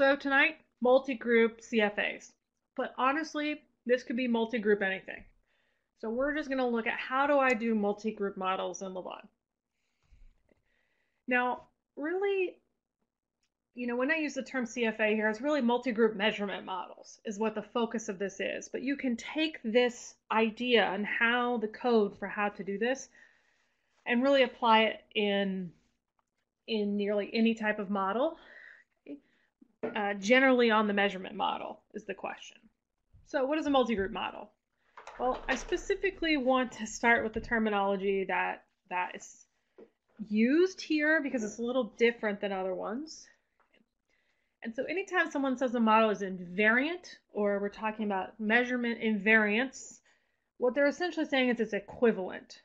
So tonight, multi-group CFAs, but honestly, this could be multi-group anything. So we're just going to look at how do I do multi-group models in Levon. Now, really, you know, when I use the term CFA here, it's really multi-group measurement models is what the focus of this is. But you can take this idea and how the code for how to do this and really apply it in nearly any type of model. Generally on the measurement model is the question. So what is a multi-group model? Well, I specifically want to start with the terminology that is used here because it's a little different than other ones. And so anytime someone says a model is invariant, or we're talking about measurement invariance, what they're essentially saying is it's equivalent.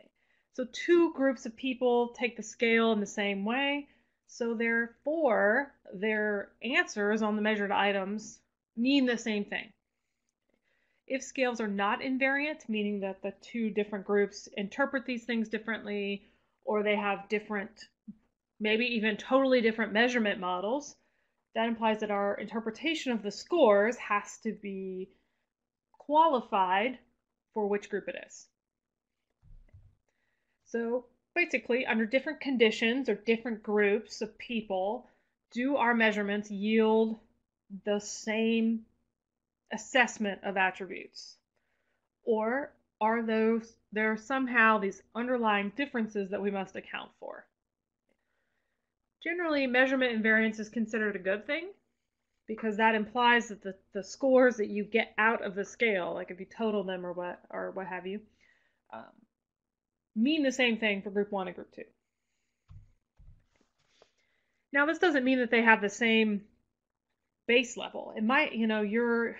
Okay. So two groups of people take the scale in the same way, so therefore their answers on the measured items mean the same thing. If scales are not invariant, meaning that the two different groups interpret these things differently, or they have different, maybe even totally different measurement models, that implies that our interpretation of the scores has to be qualified for which group it is. So basically, under different conditions or different groups of people, do our measurements yield the same assessment of attributes? Or are there are somehow these underlying differences that we must account for? Generally, measurement invariance is considered a good thing because that implies that the scores that you get out of the scale, like if you total them or what have you, mean the same thing for group 1 and group 2. Now, this doesn't mean that they have the same base level. It might, you know, you're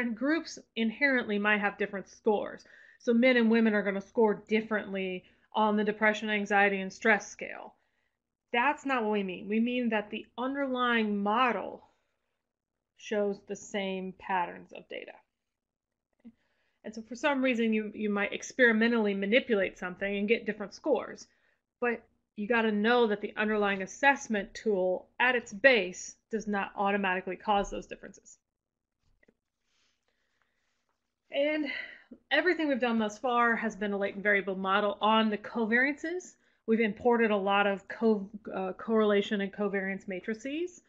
in groups inherently might have different scores. So men and women are going to score differently on the depression, anxiety, and stress scale. That's not what we mean. We mean that the underlying model shows the same patterns of data. Okay. And so for some reason, you might experimentally manipulate something and get different scores, but you got to know that the underlying assessment tool at its base does not automatically cause those differences. Okay. And everything we've done thus far has been a latent variable model on the covariances. We've imported a lot of correlation and covariance matrices,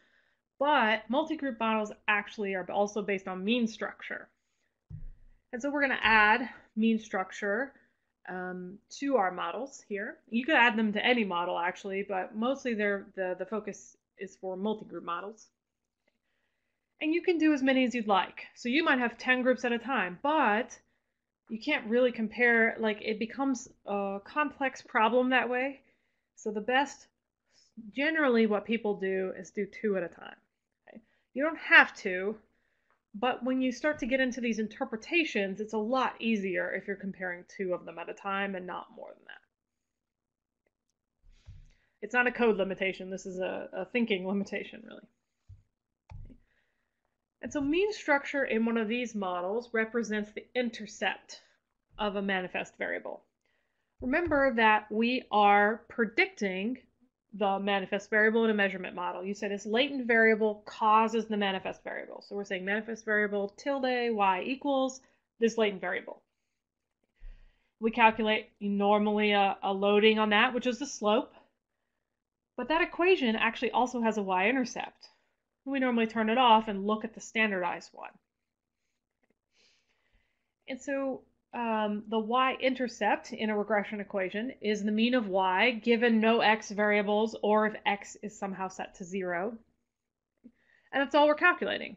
but multi-group models actually are also based on mean structure. And so we're going to add mean structure to our models here. You could add them to any model actually, but mostly the focus is for multi-group models. And you can do as many as you'd like. So you might have 10 groups at a time, but you can't really compare, like it becomes a complex problem that way. So the best, generally what people do is do 2 at a time. Okay? You don't have to, but when you start to get into these interpretations, it's a lot easier if you're comparing 2 of them at a time and not more than that. It's not a code limitation. This is a thinking limitation, really. And so mean structure in one of these models represents the intercept of a manifest variable. Remember that we are predicting the manifest variable in a measurement model. You said this latent variable causes the manifest variable. So we're saying manifest variable tilde y equals this latent variable. We calculate normally a loading on that, which is the slope. But that equation actually also has a y-intercept. We normally turn it off and look at the standardized one. And so the y-intercept in a regression equation is the mean of y given no x variables, or if x is somehow set to 0. And that's all we're calculating.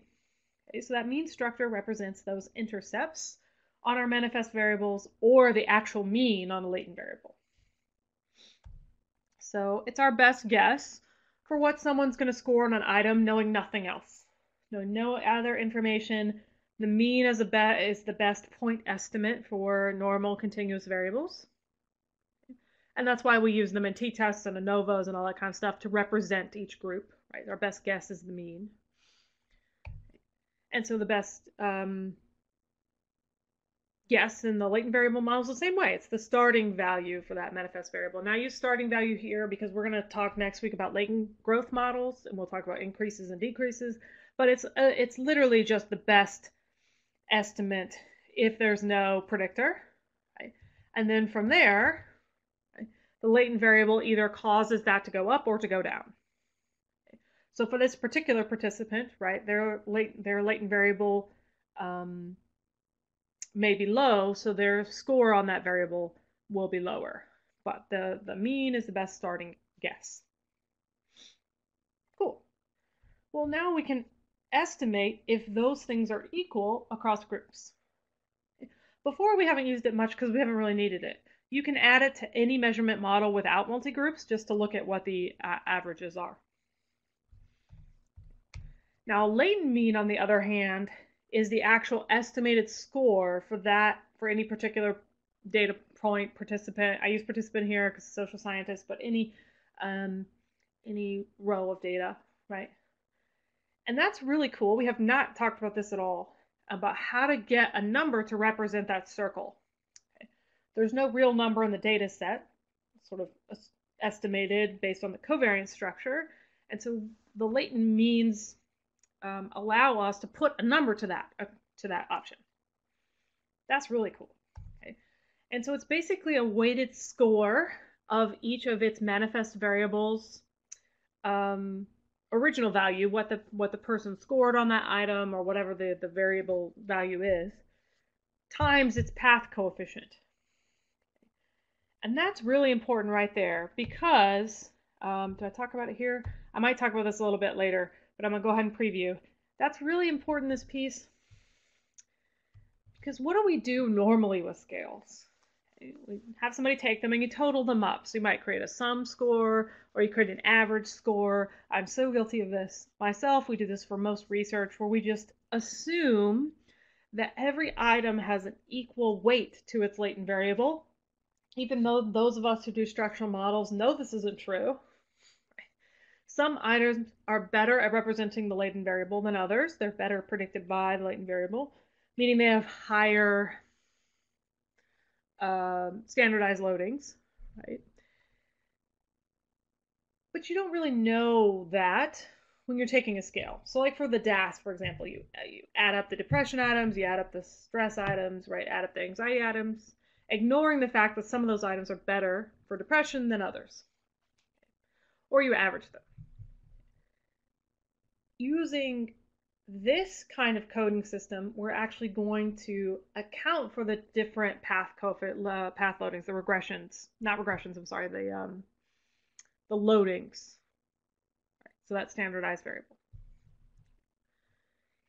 Okay, so that mean structure represents those intercepts on our manifest variables or the actual mean on a latent variable. So it's our best guess for what someone's going to score on an item, knowing nothing else, knowing no other information. The mean is the best point estimate for normal continuous variables, and that's why we use them in t-tests and ANOVAs and all that kind of stuff to represent each group. Right, our best guess is the mean, and so the best Yes, and the latent variable model is the same way. It's the starting value for that manifest variable. And I use starting value here because we're going to talk next week about latent growth models, and we'll talk about increases and decreases. But it's literally just the best estimate if there's no predictor. Right? And then from there, right, the latent variable either causes that to go up or to go down. So for this particular participant, right, their latent variable may be low, so their score on that variable will be lower. But the mean is the best starting guess. Cool. Well, now we can estimate if those things are equal across groups. Before, we haven't used it much because we haven't really needed it. You can add it to any measurement model without multigroups just to look at what the averages are. Now, latent mean, on the other hand, is the actual estimated score for any particular data point participant. I use participant here because it's social scientist, but any row of data, right? And that's really cool. We have not talked about this at all, about how to get a number to represent that circle. Okay. There's no real number in the data set, sort of estimated based on the covariance structure. And so the latent means allow us to put a number to that option. That's really cool. Okay. And so it's basically a weighted score of each of its manifest variables original value, what the person scored on that item or whatever the variable value is, times its path coefficient. And that's really important right there because did I talk about it here? I might talk about this a little bit later, but I'm going to go ahead and preview. That's really important, this piece, because what do we do normally with scales? We have somebody take them and you total them up. So you might create a sum score or you create an average score. I'm so guilty of this myself. We do this for most research where we just assume that every item has an equal weight to its latent variable, even though those of us who do structural models know this isn't true. Some items are better at representing the latent variable than others. They're better predicted by the latent variable, meaning they have higher standardized loadings, right? But you don't really know that when you're taking a scale. So like for the DAS, for example, you add up the depression items, you add up the stress items, right? Add up the anxiety items, ignoring the fact that some of those items are better for depression than others, or you average them. Using this kind of coding system, we're actually going to account for the different path loadings, the regressions, not regressions, I'm sorry, the loadings. Right, so that's standardized variable.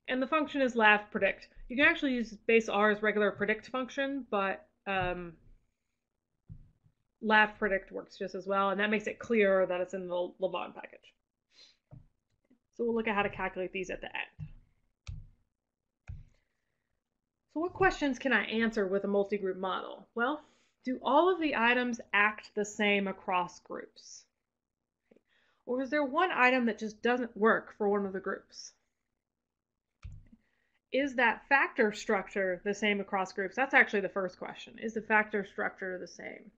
And the function is lav predict. You can actually use base R's regular predict function, but lav predict works just as well, and that makes it clearer that it's in the Lebesgue package. So we'll look at how to calculate these at the end. So what questions can I answer with a multi-group model? Well, do all of the items act the same across groups? Or is there one item that just doesn't work for one of the groups? Is that factor structure the same across groups? That's actually the first question. Is the factor structure the same?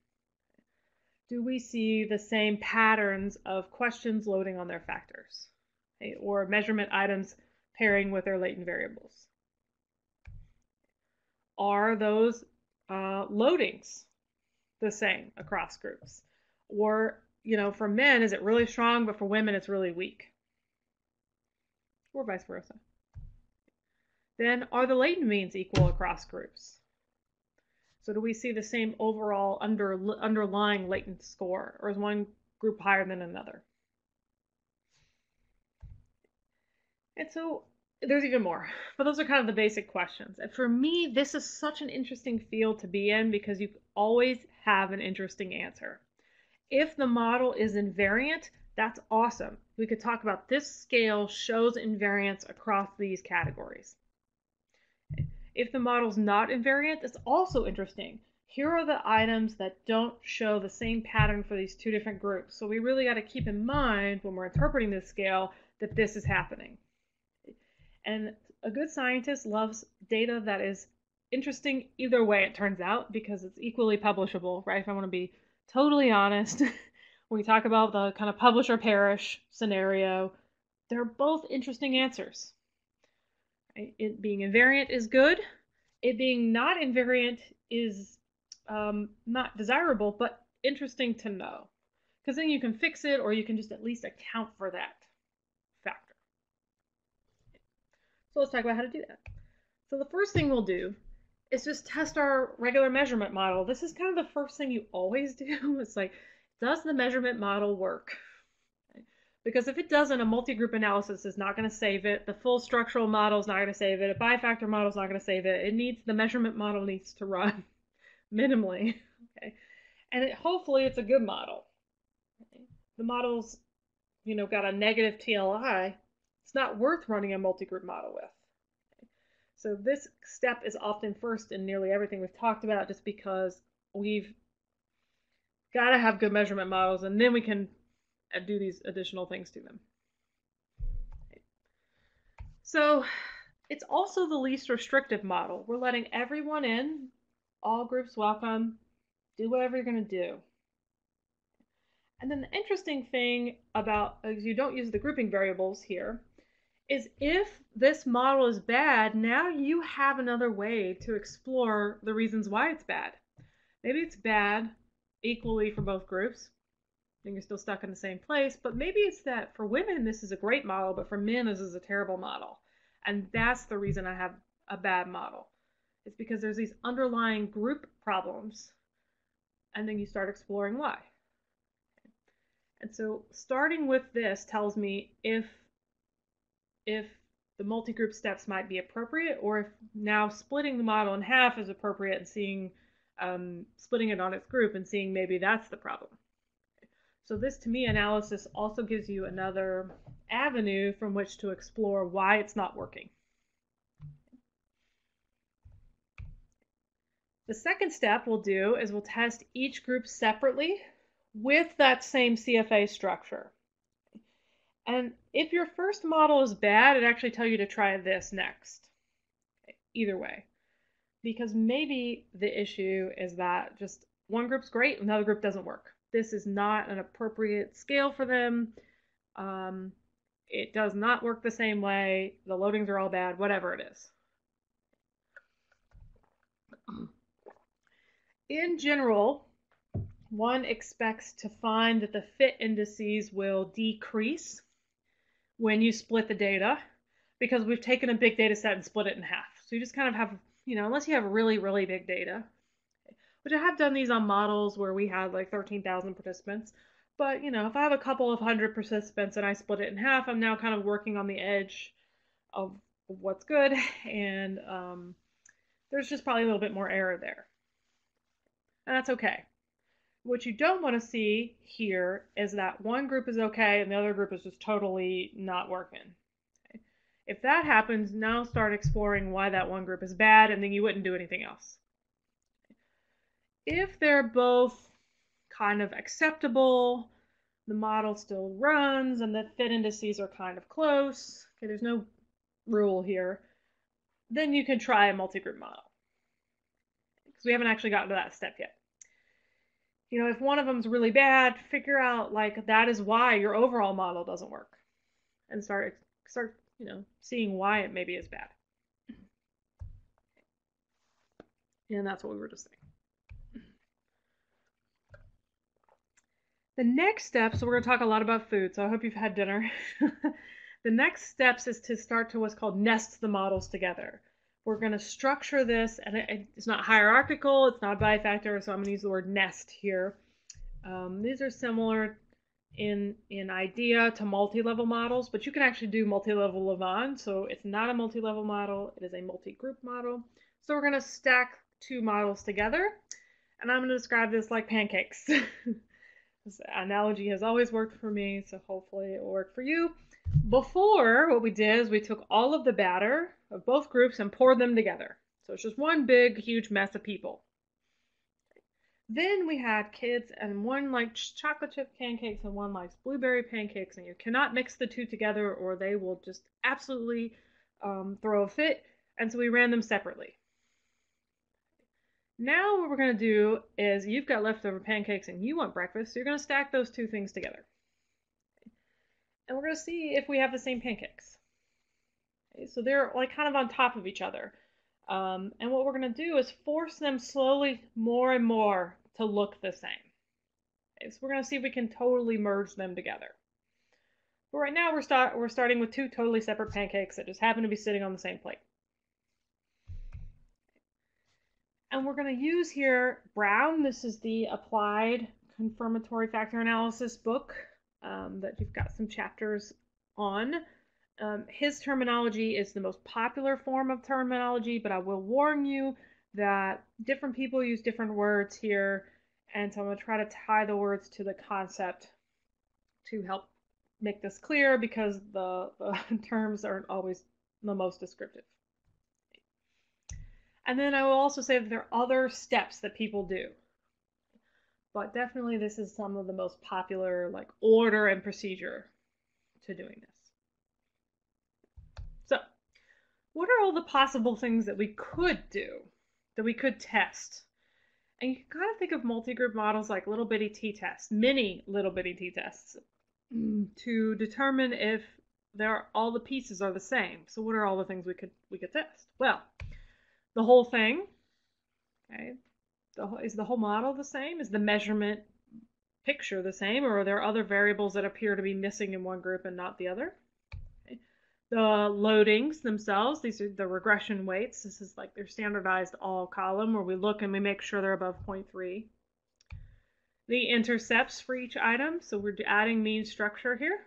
Do we see the same patterns of questions loading on their factors, okay, or measurement items pairing with their latent variables? Are those loadings the same across groups? Or, you know, for men, is it really strong, but for women, it's really weak? Or vice versa. Then, are the latent means equal across groups? So do we see the same overall underlying latent score, or is one group higher than another? And so there's even more, but those are kind of the basic questions. And for me, this is such an interesting field to be in because you always have an interesting answer. If the model is invariant, that's awesome. We could talk about this scale shows invariance across these categories. If the model's not invariant, it's also interesting. Here are the items that don't show the same pattern for these two different groups. So we really got to keep in mind when we're interpreting this scale that this is happening. And a good scientist loves data that is interesting either way, it turns out, because it's equally publishable, right? If I want to be totally honest, when we talk about the kind of publish or perish scenario, they're both interesting answers. It being invariant is good. It being not invariant is not desirable, but interesting to know, because then you can fix it, or you can just at least account for that factor. So let's talk about how to do that. So the first thing we'll do is just test our regular measurement model. This is kind of the first thing you always do. It's like, does the measurement model work? Because if it doesn't, a multi-group analysis is not going to save it. The full structural model is not going to save it. A bi-factor model is not going to save it. It needs, the measurement model needs to run minimally. Okay, and it, hopefully it's a good model. The model's, you know, got a negative TLI. It's not worth running a multi-group model with. Okay. So this step is often first in nearly everything we've talked about, just because we've got to have good measurement models, and then we can do these additional things to them. Okay. So it's also the least restrictive model. We're letting everyone in, all groups welcome, do whatever you're going to do. And then the interesting thing about, as you don't use the grouping variables here, is if this model is bad, now you have another way to explore the reasons why it's bad. Maybe it's bad equally for both groups, and you're still stuck in the same place, but maybe it's that for women this is a great model, but for men this is a terrible model. And that's the reason I have a bad model. It's because there's these underlying group problems, and then you start exploring why. And so starting with this tells me if the multi-group steps might be appropriate, or if now splitting the model in half is appropriate, and seeing, splitting it on its group and seeing maybe that's the problem. So this, to me, analysis also gives you another avenue from which to explore why it's not working. The second step we'll do is we'll test each group separately with that same CFA structure. And if your first model is bad, it actually tells you to try this next, either way, because maybe the issue is that just one group's great, another group doesn't work. This is not an appropriate scale for them. It does not work the same way. The loadings are all bad, whatever it is. In general, one expects to find that the fit indices will decrease when you split the data, because we've taken a big data set and split it in half. So you just kind of have, you know, unless you have really, really big data, which I have done these on models where we had like 13,000 participants. But, you know, if I have a couple of hundred participants and I split it in half, I'm now kind of working on the edge of what's good. And there's just probably a little bit more error there. And that's okay. What you don't want to see here is that one group is okay and the other group is just totally not working. Okay. If that happens, now start exploring why that one group is bad, and then you wouldn't do anything else. If they're both kind of acceptable, the model still runs, and the fit indices are kind of close, okay, there's no rule here, then you can try a multi-group model, because we haven't actually gotten to that step yet. You know, if one of them's really bad, figure out like that is why your overall model doesn't work, and start you know, seeing why it maybe is bad. And that's what we were just saying. The next step, so we're going to talk a lot about food, so I hope you've had dinner. The next steps is to start to what's called nest the models together. We're going to structure this, and it's not hierarchical, it's not bi-factor, so I'm going to use the word nest here. These are similar in idea to multi-level models, but you can actually do multi-level Levon, so it's not a multi-level model, it is a multi-group model. So we're going to stack two models together, and I'm going to describe this like pancakes. This analogy has always worked for me, so hopefully it will work for you. Before, what we did is we took all of the batter of both groups and poured them together. So it's just one big, huge mess of people. Then we had kids, and one likes chocolate chip pancakes and one likes blueberry pancakes, and you cannot mix the two together or they will just absolutely throw a fit. And so we ran them separately. Now what we're going to do is, you've got leftover pancakes and you want breakfast, so you're going to stack those two things together. Okay. And we're going to see if we have the same pancakes. Okay, so they're like kind of on top of each other. And what we're going to do is force them slowly more and more to look the same. Okay, so we're going to see if we can totally merge them together. But right now we're starting with two totally separate pancakes that just happen to be sitting on the same plate. And we're going to use here Brown. This is the Applied Confirmatory Factor Analysis book that you've got some chapters on. His terminology is the most popular form of terminology, but I will warn you that different people use different words here. And so I'm going to try to tie the words to the concept to help make this clear, because the terms aren't always the most descriptive. And then I will also say that there are other steps that people do, but definitely this is some of the most popular, like, order and procedure to doing this. So what are all the possible things that we could do, that we could test? And you can kind of think of multi-group models like little bitty t-tests, mini little bitty t-tests, to determine if all the pieces are the same. So what are all the things we could test? Well, the whole thing, okay, is the whole model the same? Is the measurement picture the same, or are there other variables that appear to be missing in one group and not the other? Okay. The loadings themselves, these are the regression weights. This is like their standardized all column where we look and we make sure they're above 0.3. The intercepts for each item, so we're adding mean structure here.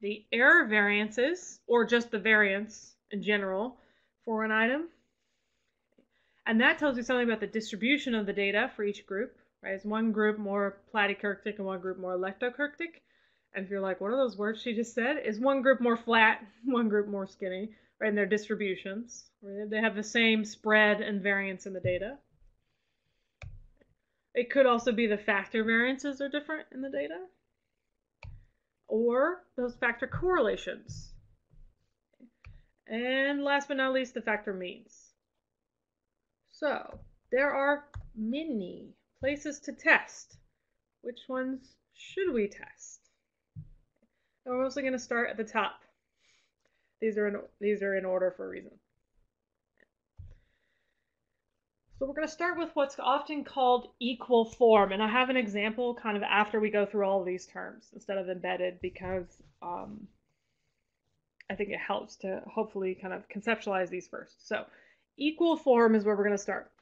The error variances, or just the variance in general for an item. And that tells you something about the distribution of the data for each group, right? Is one group more platykurtic and one group more leptokurtic? And if you're like, what are those words she just said? Is one group more flat, one group more skinny, right? And their distributions, right? They have the same spread and variance in the data. It could also be the factor variances are different in the data, or those factor correlations. And last but not least, the factor means. So there are many places to test. Which ones should we test? And we're also going to start at the top. These are in order for a reason. So we're going to start with what's often called equal form. And I have an example kind of after we go through all of these terms instead of embedded, because I think it helps to hopefully kind of conceptualize these first. So equal form is where we're going to start.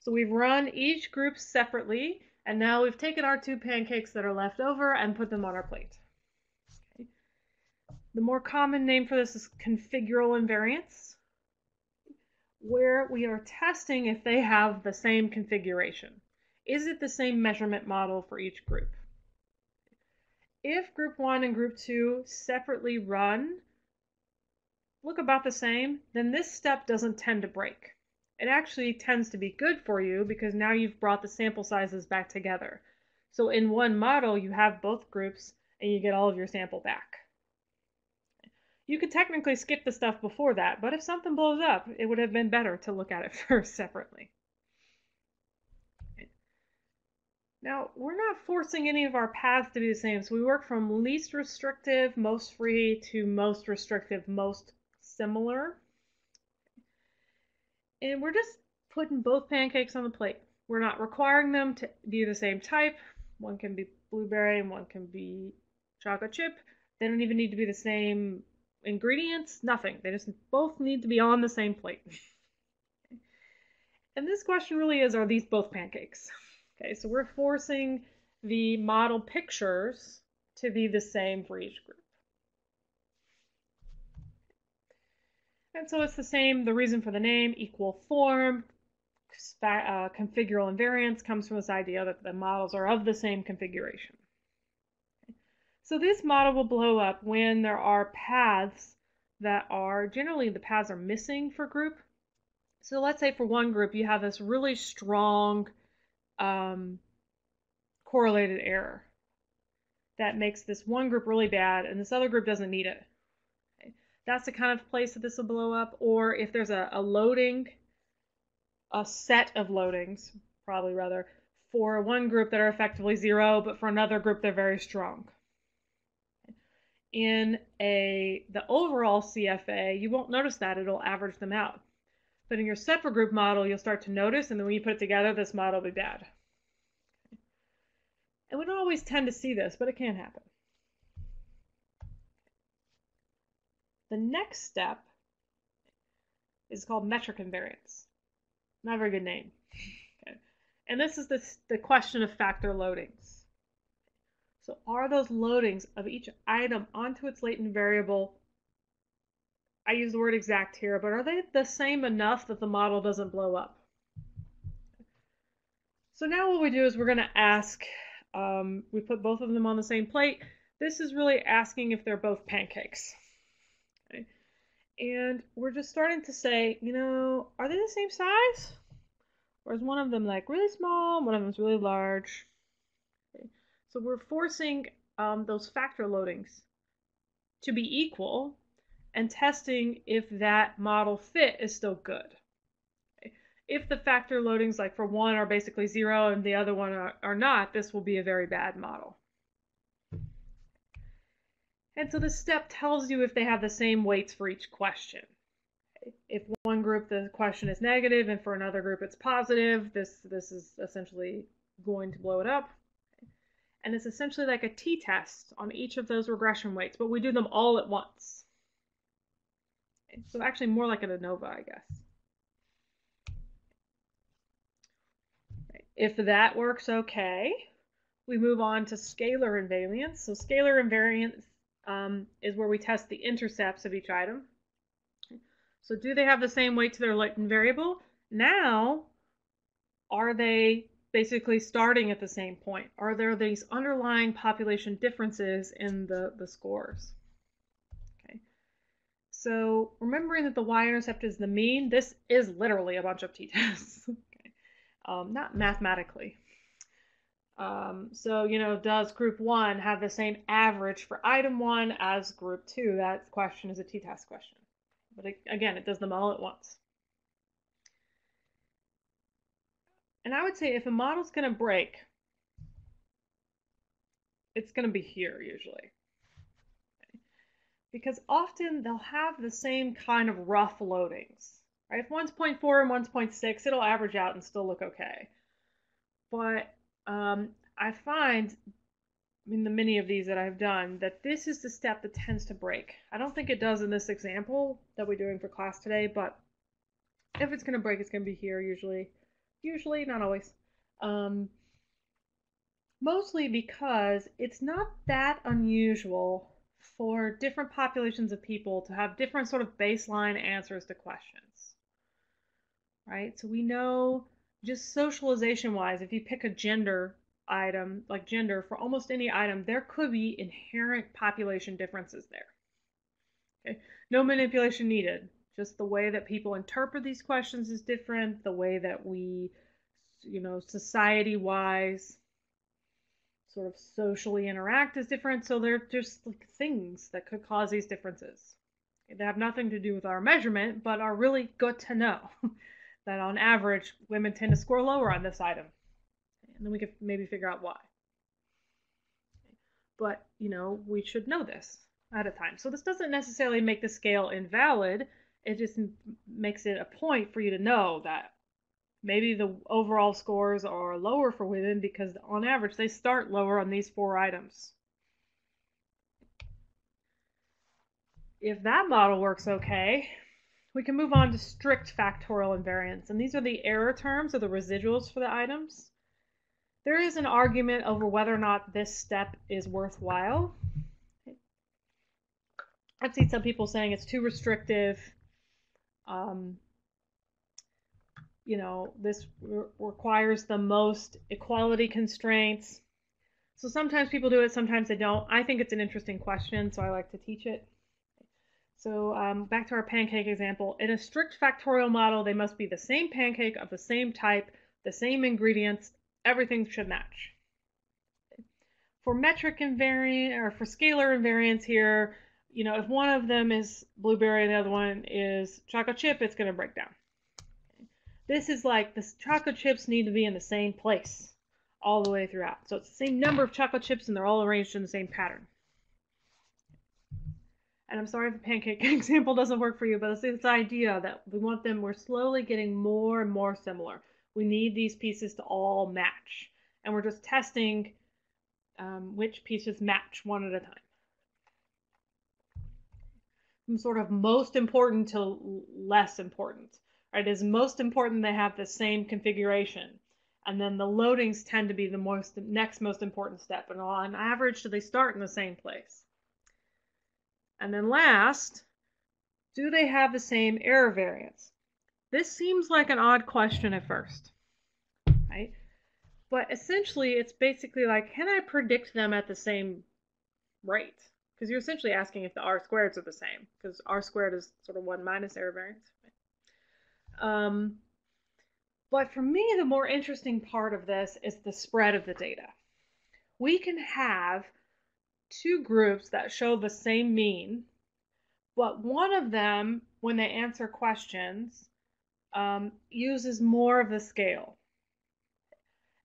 So we've run each group separately, and now we've taken our two pancakes that are left over and put them on our plate. Okay. The more common name for this is configural invariance, where we are testing if they have the same configuration. Is it the same measurement model for each group? If group 1 and group 2 separately run look about the same, then this step doesn't tend to break. It actually tends to be good for you, because now you've brought the sample sizes back together. So in one model you have both groups and you get all of your sample back. You could technically skip the stuff before that, but if something blows up, it would have been better to look at it first separately. Now, we're not forcing any of our paths to be the same, so we work from least restrictive, most free, to most restrictive, most similar. And we're just putting both pancakes on the plate. We're not requiring them to be the same type. One can be blueberry and one can be chocolate chip. They don't even need to be the same ingredients, nothing. They just both need to be on the same plate. And this question really is, are these both pancakes? Okay, so we're forcing the model pictures to be the same for each group. And so it's the same, the reason for the name, equal form, configural invariance comes from this idea that the models are of the same configuration. Okay. So this model will blow up when there are paths that are, generally the paths are missing for group. So let's say for one group you have this really strong correlated error that makes this one group really bad and this other group doesn't need it. Okay. That's the kind of place that this will blow up. Or if there's a loading a set of loadings, probably rather, for one group that are effectively zero, but for another group they're very strong. In the overall CFA, you won't notice that. It'll average them out. But in your separate group model, you'll start to notice, and then when you put it together, this model will be bad. And we don't always tend to see this, but it can happen. The next step is called metric invariance. Not a very good name. Okay. And this is the question of factor loadings. So are those loadings of each item onto its latent variable, I use the word exact here, but are they the same enough that the model doesn't blow up? So now what we do is we're going to ask, we put both of them on the same plate. This is really asking if they're both pancakes. Okay. And we're just starting to say, you know, are they the same size? Or is one of them like really small, one of them is really large? Okay. So we're forcing those factor loadings to be equal and testing if that model fit is still good. Okay. If the factor loadings, like for one, are basically zero and the other one are not, this will be a very bad model. And so this step tells you if they have the same weights for each question. If one group the question is negative and for another group it's positive, this is essentially going to blow it up. And it's essentially like a t-test on each of those regression weights, but we do them all at once. So actually more like an ANOVA, I guess. If that works okay, we move on to scalar invariance. So scalar invariance is where we test the intercepts of each item. So do they have the same weight to their latent variable? Now, are they basically starting at the same point? Are there these underlying population differences in the scores? Okay. So remembering that the y-intercept is the mean, this is literally a bunch of t-tests. Okay. Not mathematically. So, you know, does group one have the same average for item one as group two? That question is a t-test question. But it, again, it does them all at once. And I would say if a model's going to break, it's going to be here usually. Okay. Because often they'll have the same kind of rough loadings. Right? If one's 0.4 and one's 0.6, it'll average out and still look okay. But I find in the many of these that I've done that this is the step that tends to break. I don't think it does in this example that we're doing for class today, but if it's going to break, it's going to be here usually. Usually, not always. Mostly because it's not that unusual for different populations of people to have different sort of baseline answers to questions. Right? So we know just socialization-wise, if you pick a gender item, like gender, for almost any item, there could be inherent population differences there. Okay? No manipulation needed. Just the way that people interpret these questions is different. The way that we, you know, society-wise, sort of socially interact is different. So they're just like things that could cause these differences. Okay? They have nothing to do with our measurement, but are really good to know. That on average, women tend to score lower on this item. And then we could maybe figure out why. But, you know, we should know this ahead of time. So this doesn't necessarily make the scale invalid. It just makes it a point for you to know that maybe the overall scores are lower for women because on average they start lower on these four items. If that model works okay, we can move on to strict factorial invariance, and these are the error terms or the residuals for the items. There is an argument over whether or not this step is worthwhile. I've seen some people saying it's too restrictive. You know, this requires the most equality constraints. So sometimes people do it, sometimes they don't. I think it's an interesting question, so I like to teach it. So back to our pancake example, in a strict factorial model, they must be the same pancake of the same type, the same ingredients, everything should match. For metric invariant, or for scalar invariance here, you know, if one of them is blueberry and the other one is chocolate chip, it's going to break down. This is like the chocolate chips need to be in the same place all the way throughout. So it's the same number of chocolate chips and they're all arranged in the same pattern. And I'm sorry if the pancake example doesn't work for you, but it's this idea that we want them, we're slowly getting more and more similar. We need these pieces to all match. And we're just testing which pieces match one at a time. From sort of most important to less important. Right? It is most important they have the same configuration. And then the loadings tend to be the next most important step. And on average, do they start in the same place? And then last, do they have the same error variance? This seems like an odd question at first, right? But essentially, it's basically like, can I predict them at the same rate? Because you're essentially asking if the R squareds are the same, because R squared is sort of 1 minus error variance. But for me, the more interesting part of this is the spread of the data. We can have two groups that show the same mean, but one of them, when they answer questions, uses more of the scale.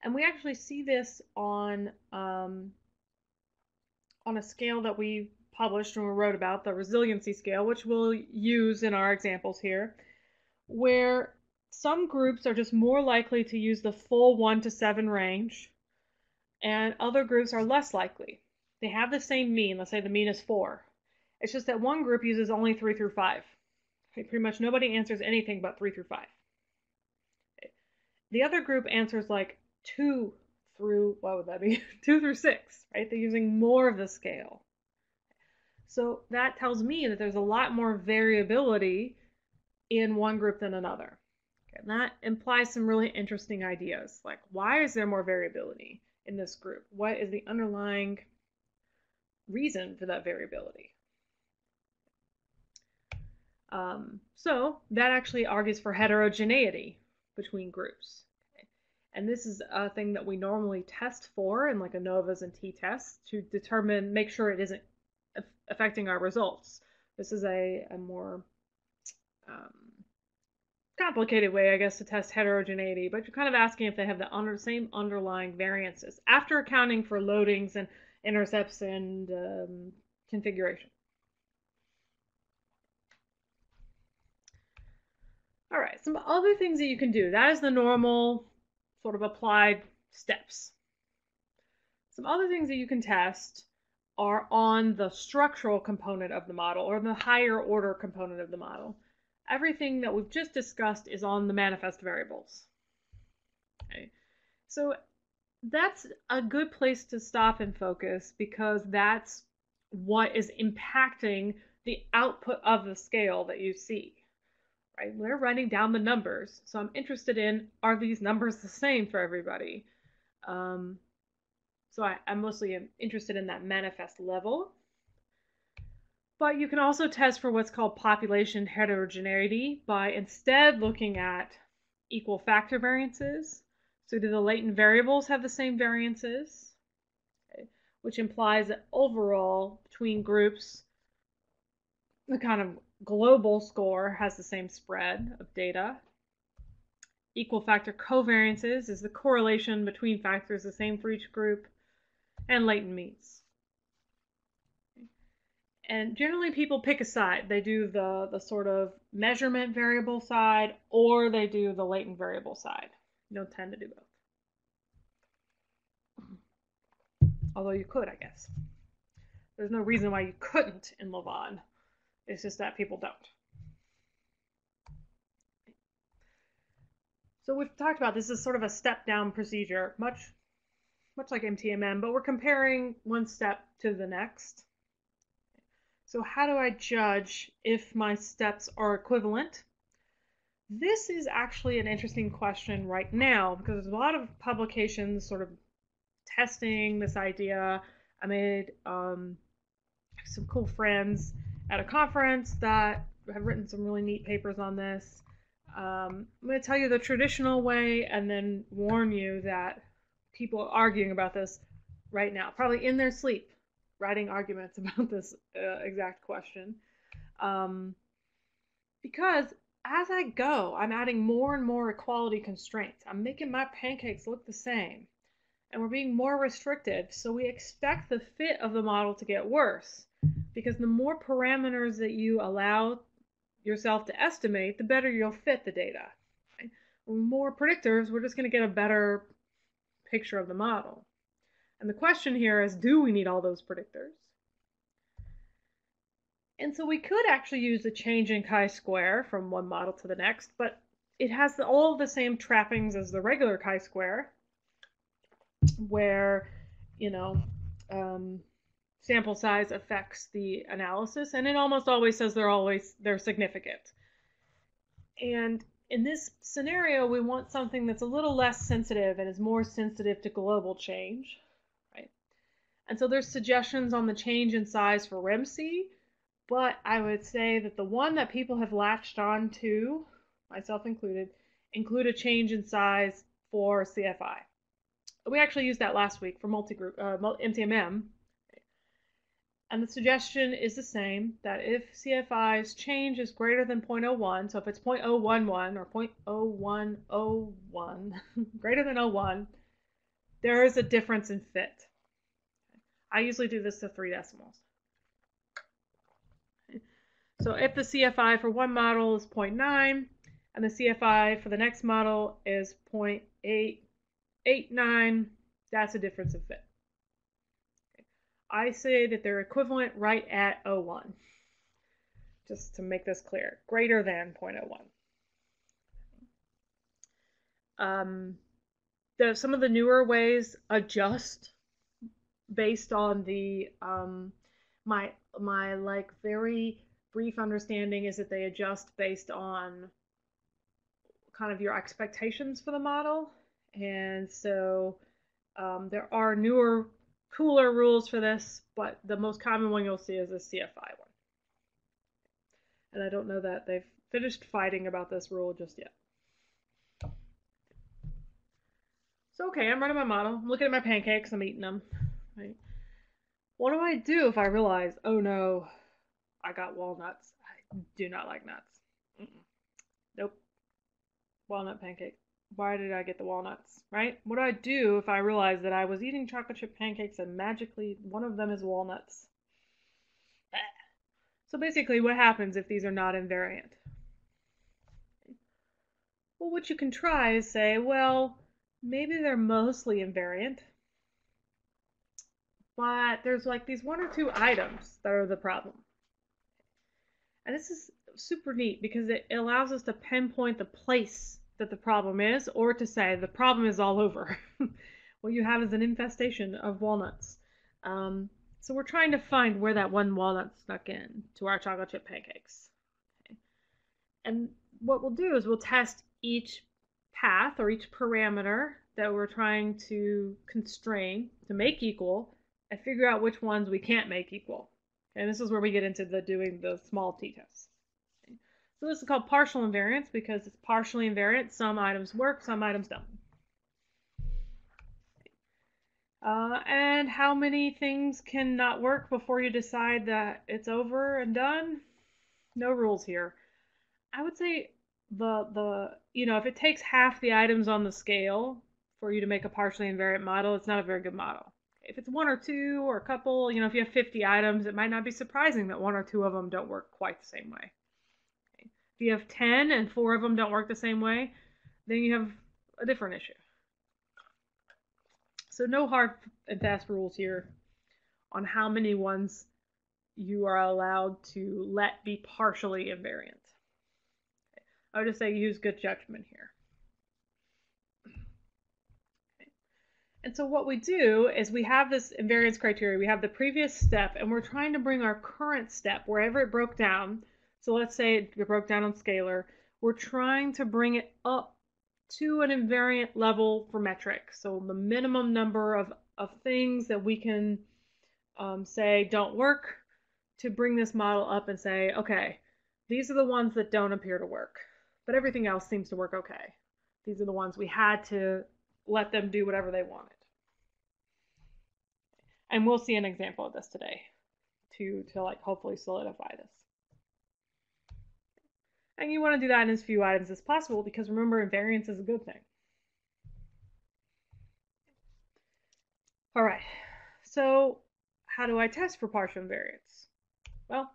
And we actually see this on a scale that we published and we wrote about, the resiliency scale, which we'll use in our examples here, where some groups are just more likely to use the full 1 to 7 range, and other groups are less likely. They have the same mean. Let's say the mean is 4. It's just that one group uses only 3 through 5. Okay, pretty much nobody answers anything but 3 through 5. Okay. The other group answers like 2 through 6, right? They're using more of the scale. So that tells me that there's a lot more variability in one group than another. Okay, and that implies some really interesting ideas, like why is there more variability in this group? What is the underlying reason for that variability? So that actually argues for heterogeneity between groups. Okay. And this is a thing that we normally test for in like ANOVAs and t-tests to determine, make sure it isn't affecting our results. This is a more complicated way, I guess, to test heterogeneity, but you're kind of asking if they have the same underlying variances after accounting for loadings and intercepts and configuration. All right, some other things that you can do. That is the normal sort of applied steps. Some other things that you can test are on the structural component of the model or the higher order component of the model. Everything that we've just discussed is on the manifest variables. Okay, so that's a good place to stop and focus, because that's what is impacting the output of the scale that you see. Right? We're writing down the numbers, so I'm interested in, are these numbers the same for everybody? So I'm mostly interested in that manifest level. But you can also test for what's called population heterogeneity by instead looking at equal factor variances. So do the latent variables have the same variances? Okay. Which implies that overall between groups, the kind of global score has the same spread of data. Equal factor covariances is the correlation between factors the same for each group, and latent means. Okay. And generally people pick a side. They do the sort of measurement variable side, or they do the latent variable side. You don't tend to do both. Although you could, I guess. There's no reason why you couldn't in Lavaan. It's just that people don't. So we've talked about this is sort of a step-down procedure, much like MTMM, but we're comparing one step to the next. So how do I judge if my steps are equivalent? This is actually an interesting question right now, because there's a lot of publications sort of testing this idea. I made some cool friends at a conference that have written some really neat papers on this. I'm going to tell you the traditional way and then warn you that people are arguing about this right now, probably in their sleep, writing arguments about this exact question. Because as I go, I'm adding more and more equality constraints. I'm making my pancakes look the same, and we're being more restrictive. So we expect the fit of the model to get worse, because the more parameters that you allow yourself to estimate, the better you'll fit the data. Right? More predictors, we're just going to get a better picture of the model. And the question here is, do we need all those predictors? And so we could actually use a change in chi-square from one model to the next, but it has all the same trappings as the regular chi-square, where, sample size affects the analysis, and it almost always says they're significant. And in this scenario, we want something that's a little less sensitive and is more sensitive to global change, right? And so there's suggestions on the change in size for REMC, but I would say that the one that people have latched on to, myself included, include a change in size for CFI. We actually used that last week for multi-group MTMM, and the suggestion is the same, that if CFI's change is greater than 0.01, so if it's 0.011 or 0.0101, greater than 01, there is a difference in fit. I usually do this to 3 decimals. So if the CFI for one model is 0.9, and the CFI for the next model is 0.889, that's a difference of fit. I say that they're equivalent right at 0.01, just to make this clear, greater than 0.01. Some of the newer ways adjust based on the, my like very brief understanding is that they adjust based on kind of your expectations for the model. And so there are newer, cooler rules for this, but the most common one you'll see is the CFI one. And I don't know that they've finished fighting about this rule just yet. So, okay, I'm running my model. I'm looking at my pancakes. I'm eating them. Right? What do I do if I realize, oh no, I got walnuts. I do not like nuts. Mm-mm. Nope. Walnut pancake. Why did I get the walnuts, right? What do I do if I realize that I was eating chocolate chip pancakes and magically one of them is walnuts? So basically what happens if these are not invariant? Well, what you can try is say, well, maybe they're mostly invariant, but there's like these 1 or 2 items that are the problem. And this is super neat because it allows us to pinpoint the place that the problem is, or to say the problem is all over. What you have is an infestation of walnuts. So we're trying to find where that one walnut snuck in to our chocolate chip pancakes. Okay. And what we'll do is we'll test each path or each parameter that we're trying to constrain to make equal and figure out which ones we can't make equal. And this is where we get into the doing the small t-tests. So this is called partial invariance because it's partially invariant. Some items work, some items don't. And how many things cannot work before you decide that it's over and done? No rules here. I would say the if it takes half the items on the scale for you to make a partially invariant model, it's not a very good model. If it's 1 or 2 or a couple, if you have 50 items, it might not be surprising that 1 or 2 of them don't work quite the same way. If you have 10 and 4 of them don't work the same way, then you have a different issue. So no hard and fast rules here on how many ones you are allowed to let be partially invariant. Okay. I would just say use good judgment here. Okay. And so what we do is we have this invariance criteria, we have the previous step, and we're trying to bring our current step, wherever it broke down. So let's say it broke down on scalar. We're trying to bring it up to an invariant level for metric. So the minimum number of things that we can say don't work to bring this model up and say, okay, these are the ones that don't appear to work, but everything else seems to work okay. These are the ones we had to let them do whatever they wanted. And we'll see an example of this today to like hopefully solidify this. And you want to do that in as few items as possible, because remember, invariance is a good thing. All right, so how do I test for partial invariance? Well,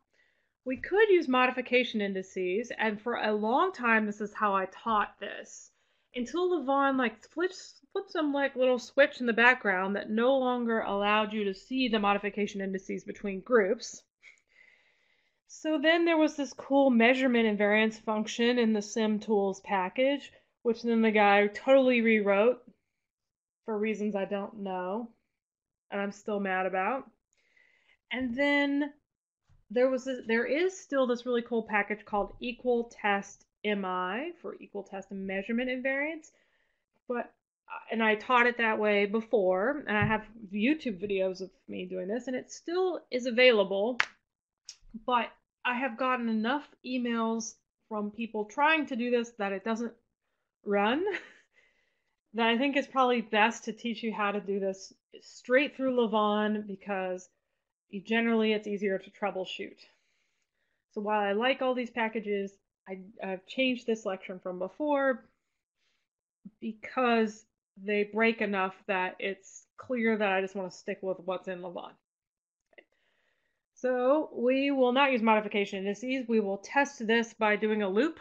we could use modification indices, and for a long time, this is how I taught this, until LeVon flipped some little switch in the background that no longer allowed you to see the modification indices between groups. So then there was this cool measurement invariance function in the SimTools package, which then the guy totally rewrote for reasons I don't know, and I'm still mad about. And then there is still this really cool package called Equal Test MI for Equal Test Measurement Invariance, and I taught it that way before, and I have YouTube videos of me doing this, and it still is available, but I have gotten enough emails from people trying to do this that it doesn't run, that I think it's probably best to teach you how to do this straight through LeVon, because generally it's easier to troubleshoot. So while I like all these packages, I've changed this lecture from before because they break enough that it's clear that I just want to stick with what's in LeVon. So we will not use modification indices. We will test this by doing a loop.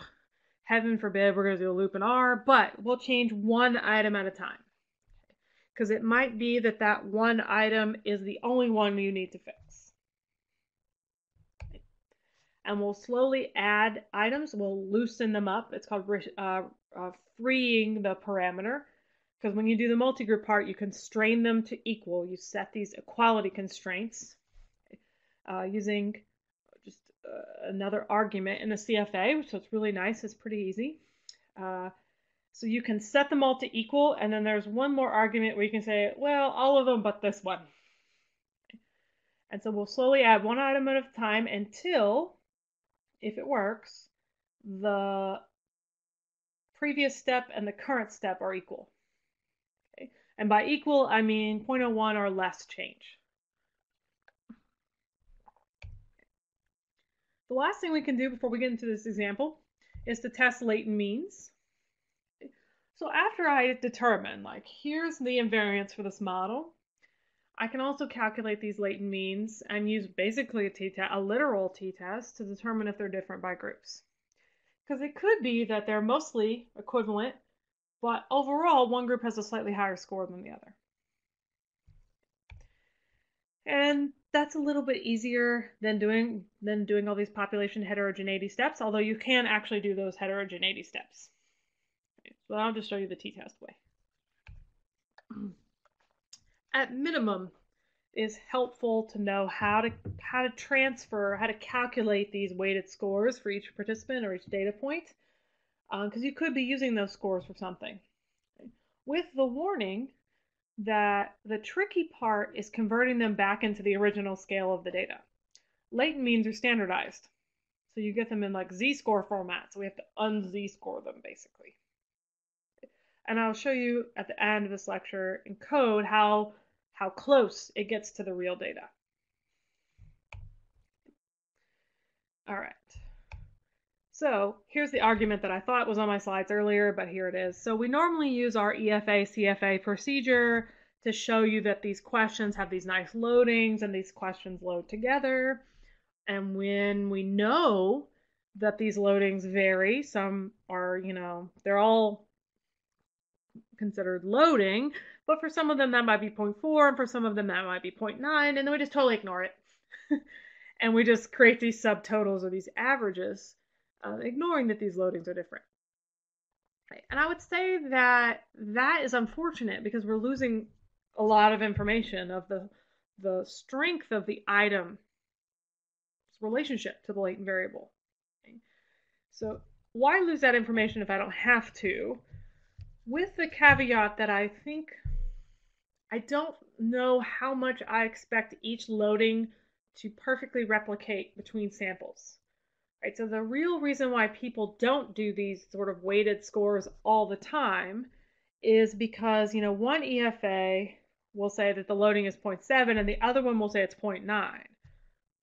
Heaven forbid we're going to do a loop in R, but we'll change one item at a time, because it might be that that one item is the only one you need to fix. And we'll slowly add items. We'll loosen them up. It's called freeing the parameter, because when you do the multi-group part, you constrain them to equal. You set these equality constraints. Using just another argument in a CFA, so it's really nice, it's pretty easy. So you can set them all to equal, and then there's one more argument where you can say, well, all of them but this one. And so we'll slowly add one item at a time until, if it works, the previous step and the current step are equal. Okay? And by equal, I mean 0.01 or less change. The last thing we can do before we get into this example is to test latent means. So after I determine, here's the invariance for this model, I can also calculate these latent means and use basically a literal t-test to determine if they're different by groups. Because it could be that they're mostly equivalent, but overall one group has a slightly higher score than the other. And that's a little bit easier than doing all these population heterogeneity steps, although you can actually do those heterogeneity steps. So I'll just show you the t-test way. At minimum, it's helpful to know how to calculate these weighted scores for each participant or each data point, because you could be using those scores for something. With the warning that the tricky part is converting them back into the original scale of the data. Latent means are standardized, so you get them in z-score format, so we have to un-z-score them basically. And I'll show you at the end of this lecture in code how close it gets to the real data. All right, so here's the argument that I thought was on my slides earlier, but here it is. So we normally use our EFA, CFA procedure to show you that these questions have these nice loadings and these questions load together. And when we know that these loadings vary, some are, they're all considered loading, but for some of them that might be 0.4 and for some of them that might be 0.9, and then we just totally ignore it. And we just create these subtotals or these averages, ignoring that these loadings are different. Right. And I would say that that is unfortunate because we're losing a lot of information of the strength of the item's relationship to the latent variable. Okay. So why lose that information if I don't have to? With the caveat that I think I don't know how much I expect each loading to perfectly replicate between samples. Right, so the real reason why people don't do these sort of weighted scores all the time is because, one EFA will say that the loading is 0.7 and the other one will say it's 0.9.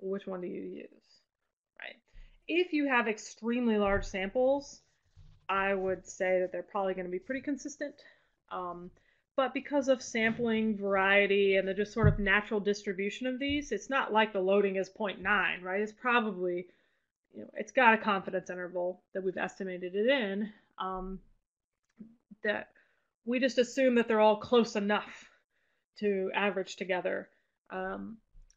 Which one do you use? Right? if you have extremely large samples, I would say that they're probably going to be pretty consistent. But because of sampling variety and the just sort of natural distribution of these, it's not like the loading is 0.9, right? It's probably, you know, it's got a confidence interval that we've estimated it in, that we just assume that they're all close enough to average together,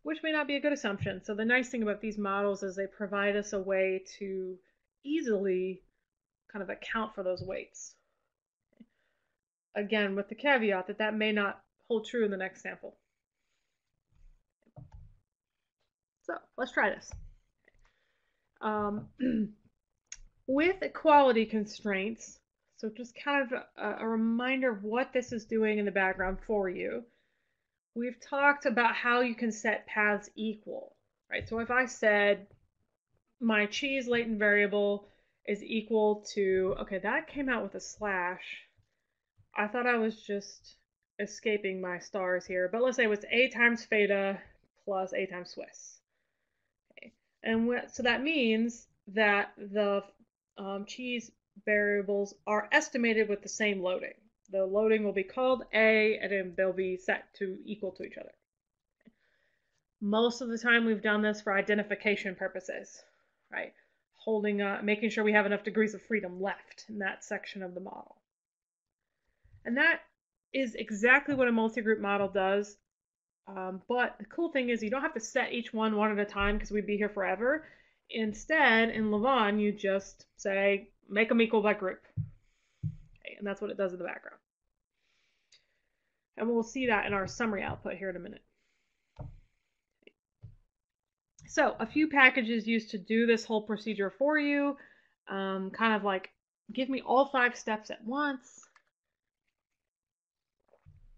which may not be a good assumption. So the nice thing about these models is they provide us a way to easily kind of account for those weights. Again, with the caveat that that may not hold true in the next sample. So let's try this. With equality constraints, so just kind of a reminder of what this is doing in the background for you. We've talked about how you can set paths equal, right? So if I said my cheese latent variable is equal to, okay, that came out with a slash. I thought I was just escaping my stars here, but let's say it was A times theta plus A times Swiss. Okay. And so that means that the cheese variables are estimated with the same loading. The loading will be called A, and then they'll be set to equal to each other. Okay. Most of the time we've done this for identification purposes, right? Holding up, making sure we have enough degrees of freedom left in that section of the model. And that is exactly what a multi-group model does. But the cool thing is you don't have to set each one at a time because we'd be here forever. Instead, in Lavaan, you just say, make them equal by group. Okay, and that's what it does in the background. And we'll see that in our summary output here in a minute. So a few packages used to do this whole procedure for you, kind of like, give me all 5 steps at once.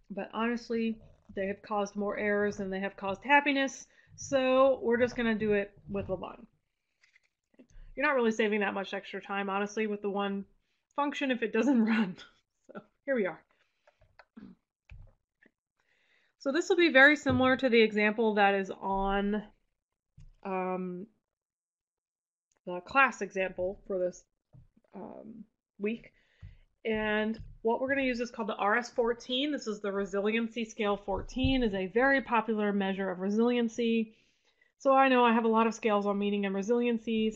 But honestly, they have caused more errors than they have caused happiness, so we're just going to do it with Lavaan. You're not really saving that much extra time, honestly, with the one function if it doesn't run. So here we are. So this will be very similar to the example that is on the class example for this week. And what we're going to use is called the RS14. This is the resiliency scale 14. It's a very popular measure of resiliency. So I know I have a lot of scales on meaning and resiliencies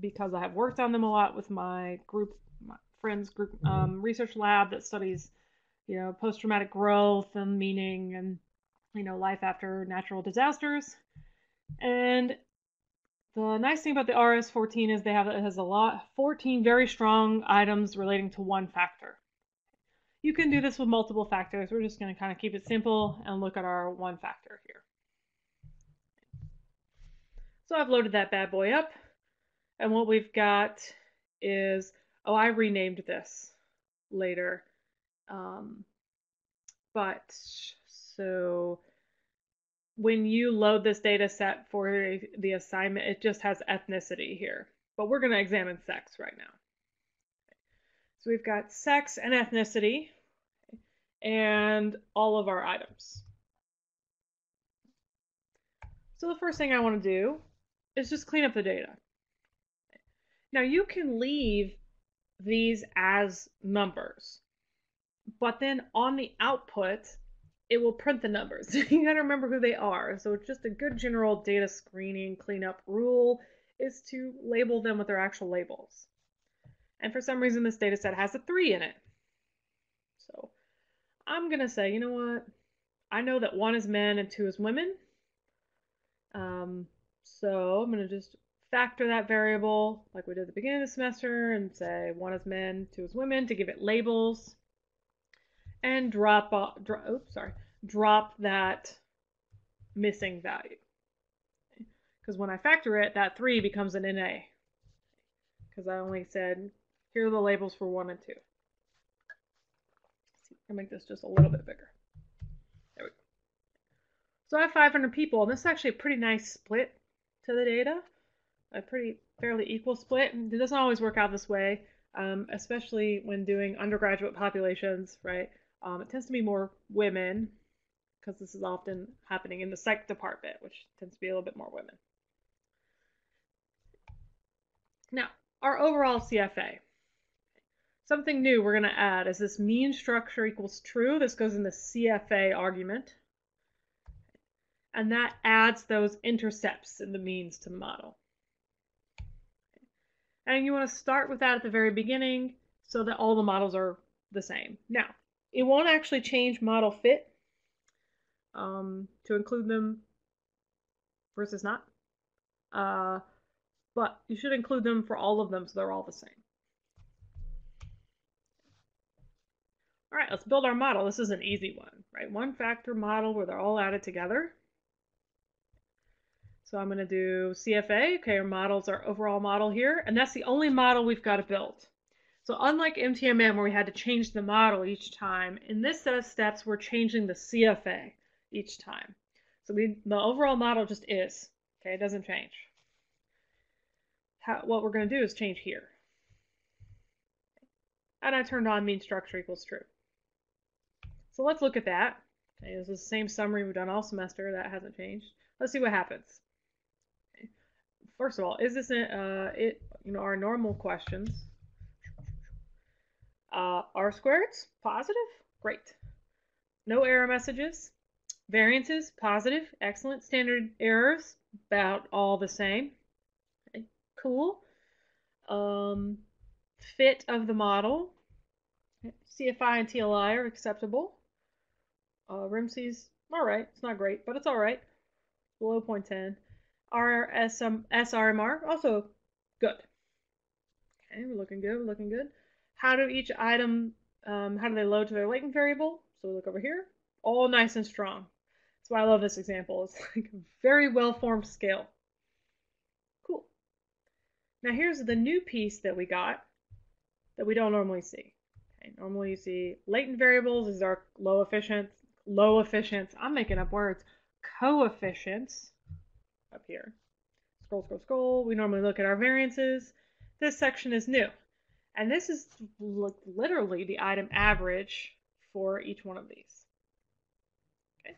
because I have worked on them a lot with my group, my friend's group research lab that studies, you know, post-traumatic growth and meaning and, you know, life after natural disasters. And the nice thing about the RS14 is it has 14 very strong items relating to one factor. You can do this with multiple factors. We're just going to kind of keep it simple and look at our one factor here. So I've loaded that bad boy up, and what we've got is, oh, I renamed this later, but so when you load this data set for the assignment, it just has ethnicity here, but we're going to examine sex right now. So we've got sex and ethnicity and all of our items. So the first thing I want to do is just clean up the data. Now you can leave these as numbers, but then on the output, it will print the numbers. You got to remember who they are. So it's just a good general data screening cleanup rule is to label them with their actual labels. And for some reason, this data set has a 3 in it. So I'm going to say, you know what? I know that 1 is men and 2 is women. So I'm going to just factor that variable like we did at the beginning of the semester and say 1 is men, 2 is women to give it labels. And drop that missing value. Because when I factor it, that 3 becomes an NA. Because I only said, here are the labels for 1 and 2. I'll make this just a little bit bigger. There we go. So I have 500 people, and this is actually a pretty nice split to the data. A pretty fairly equal split. And it doesn't always work out this way, especially when doing undergraduate populations, right? It tends to be more women because this is often happening in the psych department, which tends to be a little bit more women. Now, our overall CFA. Something new we're going to add is this mean structure equals true. This goes in the CFA argument. And that adds those intercepts in the means to the model. And you want to start with that at the very beginning so that all the models are the same. Now, it won't actually change model fit to include them versus not. But you should include them for all of them so they're all the same. All right, let's build our model. This is an easy one, right? One factor model where they're all added together. So I'm going to do CFA. Okay, our model's our overall model here. And that's the only model we've got to build. So unlike MTMM where we had to change the model each time, in this set of steps, we're changing the CFA each time. So the overall model just is. Okay, it doesn't change. What we're going to do is change here. And I turned on mean structure equals true. So let's look at that. Okay, this is the same summary we've done all semester. That hasn't changed. Let's see what happens. Okay. First of all, is this our normal questions? R squareds, positive, great. No error messages. Variances, positive, excellent. Standard errors, about all the same. Okay, cool. Fit of the model, CFI and TLI are acceptable. RMC's all right, it's not great, but it's all right. Below 0.10. SRMR also good. Okay, we're looking good. We're looking good. How do each item? How do they load to their latent variable? So we look over here. All nice and strong. That's why I love this example. It's like a very well-formed scale. Cool. Now here's the new piece that we got. That we don't normally see. Okay, normally you see latent variables. These are low efficiency. I'm making up words. Coefficients up here. Scroll, scroll, scroll. We normally look at our variances. This section is new, and this is literally the item average for each one of these. Okay.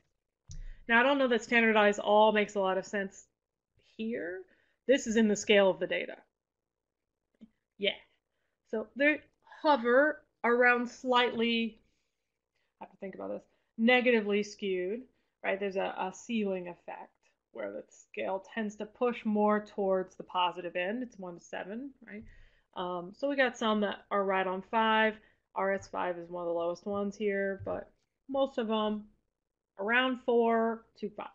Now I don't know that standardized all makes a lot of sense here. This is in the scale of the data. Yeah. So they hover around slightly, I have to think about this, negatively skewed, right? There's a ceiling effect where the scale tends to push more towards the positive end. It's 1 to 7, right? So we got some that are right on 5. RS5 is one of the lowest ones here, but most of them around 4 to 5. All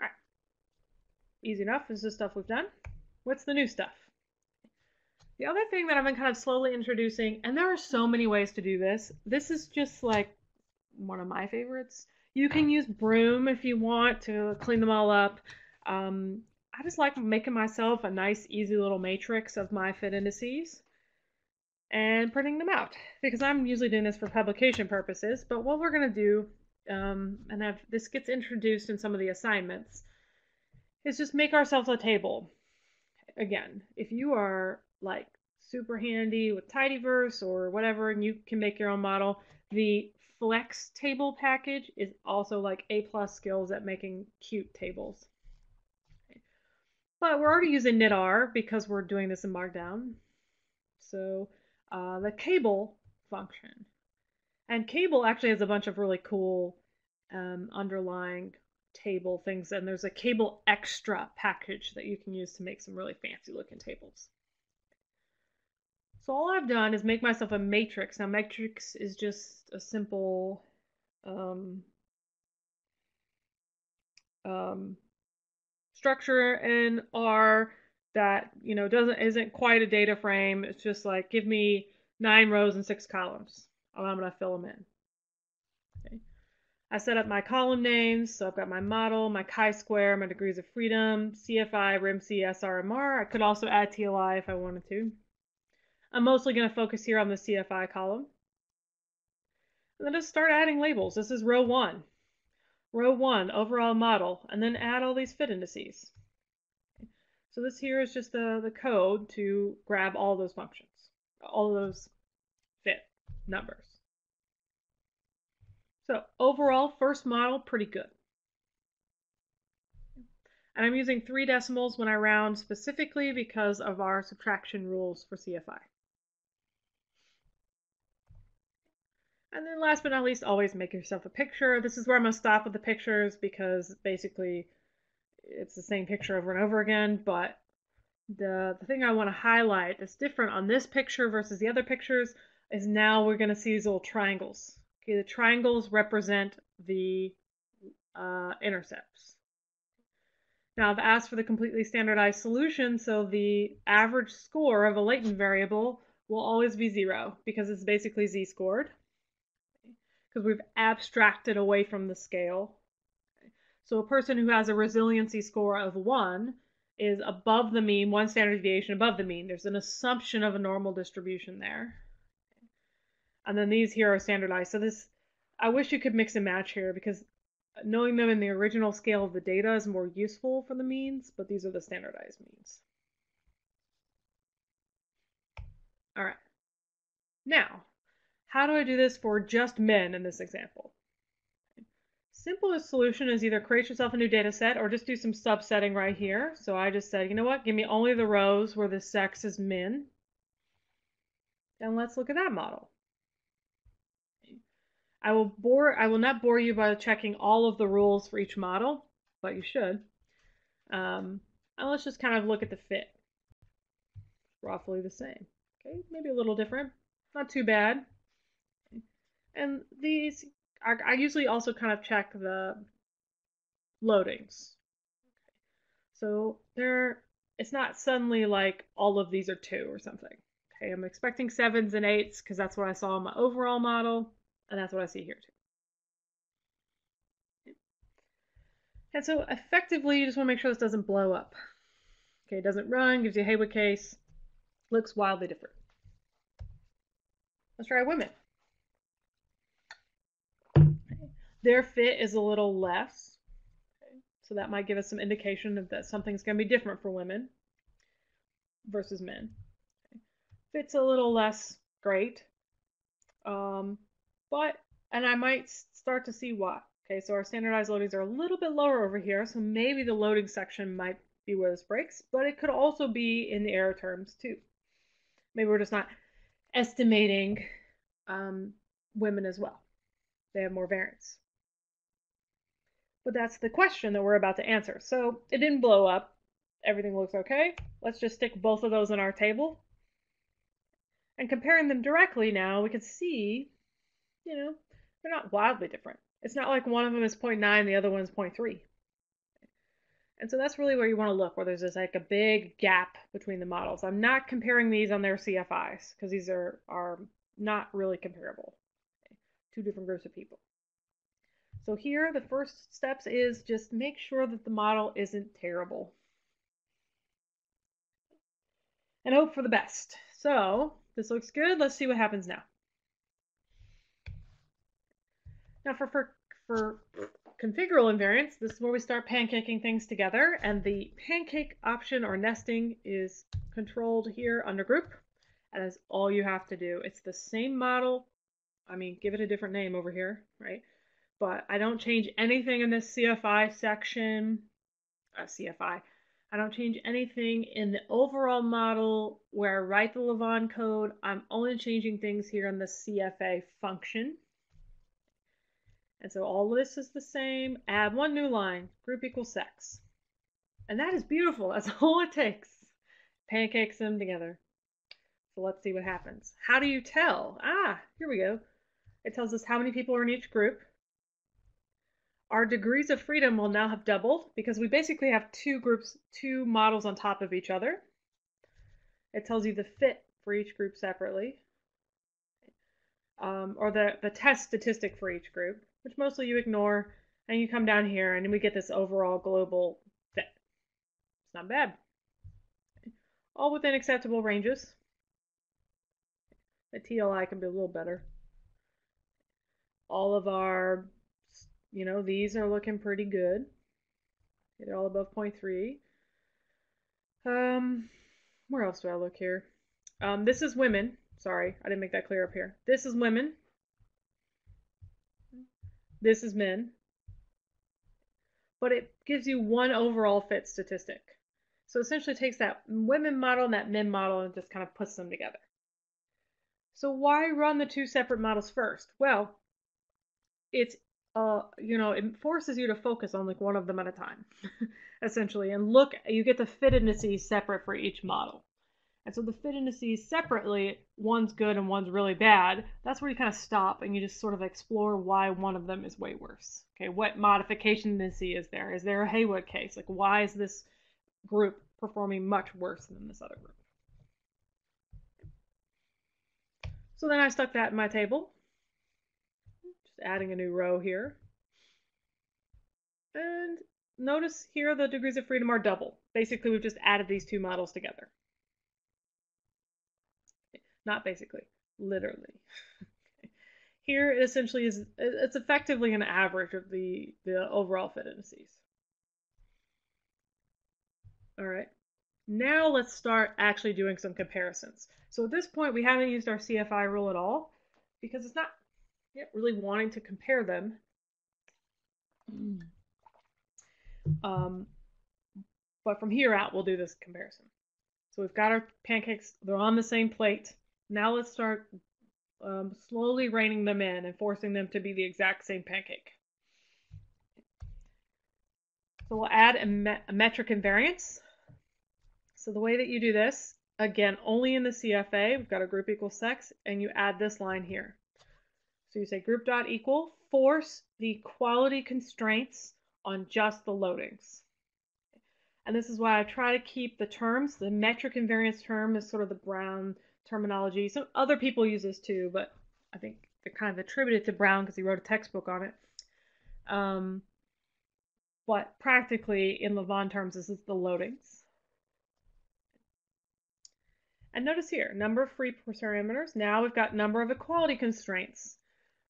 right, easy enough. This is the stuff we've done. What's the new stuff? The other thing that I've been kind of slowly introducing, and there are so many ways to do this. This is just like one of my favorites. You can use Broom if you want to clean them all up. I just like making myself a nice, easy little matrix of my fit indices and printing them out because I'm usually doing this for publication purposes. But what we're going to do, this gets introduced in some of the assignments, is just make ourselves a table. Again, if you are like super handy with Tidyverse or whatever, and you can make your own model. The Flex table package is also like A+ skills at making cute tables. Okay. But we're already using knitr because we're doing this in Markdown. So the cable function. And cable actually has a bunch of really cool underlying table things. And there's a cable extra package that you can use to make some really fancy looking tables. So all I've done is make myself a matrix. Now matrix is just a simple structure in R that isn't quite a data frame. It's just like give me 9 rows and 6 columns, and I'm gonna fill them in. Okay. I set up my column names, so I've got my model, my chi-square, my degrees of freedom, CFI, RMC, SRMR. I could also add TLI if I wanted to. I'm mostly going to focus here on the CFI column. And then just start adding labels. This is row 1. Row 1, overall model, and then add all these fit indices. Okay. So this here is just the code to grab all those functions, all those fit numbers. So overall, first model, pretty good. And I'm using 3 decimals when I round specifically because of our subtraction rules for CFI. And then last but not least, always make yourself a picture. This is where I'm going to stop with the pictures because basically it's the same picture over and over again. But the thing I want to highlight that's different on this picture versus the other pictures is now we're going to see these little triangles. Okay, the triangles represent the intercepts. Now I've asked for the completely standardized solution, so the average score of a latent variable will always be 0 because it's basically z-scored, because we've abstracted away from the scale. So a person who has a resiliency score of 1 is above the mean, 1 standard deviation above the mean. There's an assumption of a normal distribution there. And then these here are standardized. So this, I wish you could mix and match here because knowing them in the original scale of the data is more useful for the means, but these are the standardized means. All right. Now, how do I do this for just men in this example? Simplest solution is either create yourself a new data set or just do some subsetting right here. So I just said, you know what, give me only the rows where the sex is men. And let's look at that model. I will not bore you by checking all of the rules for each model, but you should. And let's just kind of look at the fit. Roughly the same. Okay, maybe a little different. Not too bad. And these, I usually also kind of check the loadings. So there, it's not suddenly like all of these are 2 or something. Okay, I'm expecting 7s and 8s because that's what I saw in my overall model, and that's what I see here too. And so effectively, you just want to make sure this doesn't blow up. Okay, it doesn't run, gives you a Hayward case, looks wildly different. Let's try women. Their fit is a little less, okay, so that might give us some indication of that something's going to be different for women versus men. Okay. Fit's a little less great, and I might start to see why. Okay, so our standardized loadings are a little bit lower over here, so maybe the loading section might be where this breaks, but it could also be in the error terms too. Maybe we're just not estimating women as well. They have more variance. But that's the question that we're about to answer. So it didn't blow up. Everything looks okay. Let's just stick both of those in our table. And comparing them directly now, we can see, you know, they're not wildly different. It's not like one of them is 0.9, the other one's 0.3. And so that's really where you want to look, where there's this like a big gap between the models. I'm not comparing these on their CFIs because these are not really comparable. Two different groups of people. So here the first steps is just make sure that the model isn't terrible and hope for the best. So this looks good. Let's see what happens now. Now for configural invariance, this is where we start pancaking things together, and the pancake option or nesting is controlled here under group, and that's all you have to do. It's the same model. I mean, give it a different name over here, right? But I don't change anything in this CFI section, I don't change anything in the overall model where I write the Levon code. I'm only changing things here in the CFA function. And so all this is the same. Add one new line, group equals sex. And that is beautiful. That's all it takes. Pancakes them together. So let's see what happens. How do you tell? Ah, here we go. It tells us how many people are in each group. Our degrees of freedom will now have doubled because we basically have two groups, two models on top of each other. It tells you the fit for each group separately, or the test statistic for each group, which mostly you ignore, and you come down here and we get this overall global fit. It's not bad. All within acceptable ranges. The TLI can be a little better. All of our, you know, these are looking pretty good. They're all above 0.3. Where else do I look here? This is women. Sorry, I didn't make that clear up here. This is women. This is men. but it gives you one overall fit statistic. So essentially it takes that women model and that men model and just kind of puts them together. So why run the two separate models first? Well, it's it forces you to focus on like one of them at a time, essentially, and look, you get the fit indices separate for each model. And so the fit indices separately, one's good and one's really bad, that's where you kind of stop and you just sort of explore why one of them is way worse. Okay, what modification indice is there? Is there a Haywood case? Like, why is this group performing much worse than this other group? So then I stuck that in my table. Just adding a new row here. And notice here the degrees of freedom are double. Basically, we've just added these two models together. Not basically, literally. Here it essentially is, it's effectively an average of the overall fit indices. All right, now let's start actually doing some comparisons. So at this point, we haven't used our CFI rule at all because it's not yet really wanting to compare them. But from here out, we'll do this comparison. So we've got our pancakes, they're on the same plate. Now let's start slowly reining them in and forcing them to be the exact same pancake. So we'll add a metric invariance. So the way that you do this, again, only in the CFA, we've got a group equals sex, and you add this line here. So you say group dot equal, force the quality constraints on just the loadings. And this is why I try to keep the terms, the metric invariance term is sort of the Brown terminology. Some other people use this too, but I think they're kind of attributed to Brown because he wrote a textbook on it. But practically in Levon terms, this is the loadings. And notice here, number of free parameters. Now we've got number of equality constraints.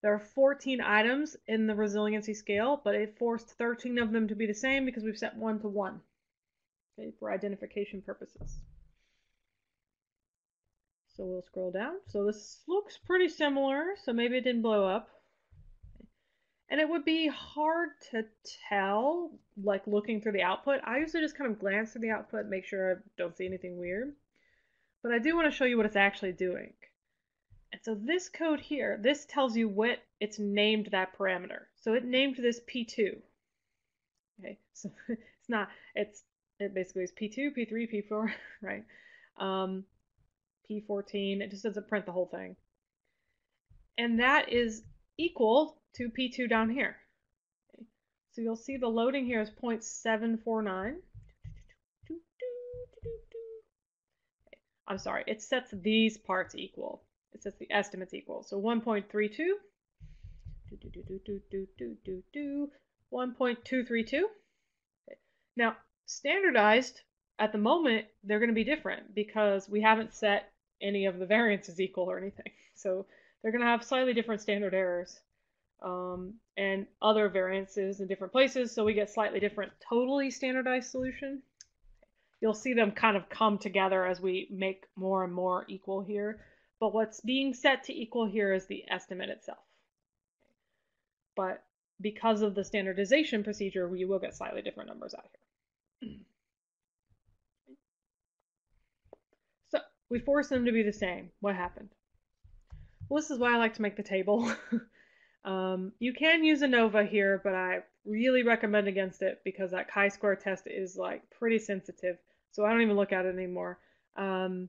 There are 14 items in the resiliency scale, but it forced 13 of them to be the same because we've set 1 to 1, okay, for identification purposes. So we'll scroll down. So this looks pretty similar, so maybe it didn't blow up. And it would be hard to tell, like looking through the output. I usually just kind of glance through the output, make sure I don't see anything weird. But I do want to show you what it's actually doing. And so this code here, this tells you what it's named that parameter. So it named this P2. Okay, so it's not, it basically is P2, P3, P4, right? P14, it just doesn't print the whole thing. And that is equal to P2 down here. Okay. So you'll see the loading here is 0.749. Okay. I'm sorry, it sets these parts equal. It sets the estimates equal. So 1.32, 1.232. Okay. Now, standardized at the moment, they're going to be different because we haven't set any of the variances equal or anything. So they're going to have slightly different standard errors and other variances in different places, so we get slightly different totally standardized solution. You'll see them kind of come together as we make more and more equal here, but what's being set to equal here is the estimate itself. But because of the standardization procedure, we will get slightly different numbers out here. So we force them to be the same. What happened? Well, this is why I like to make the table. You can use ANOVA here, but I really recommend against it because that chi-square test is like pretty sensitive. So I don't even look at it anymore. I'm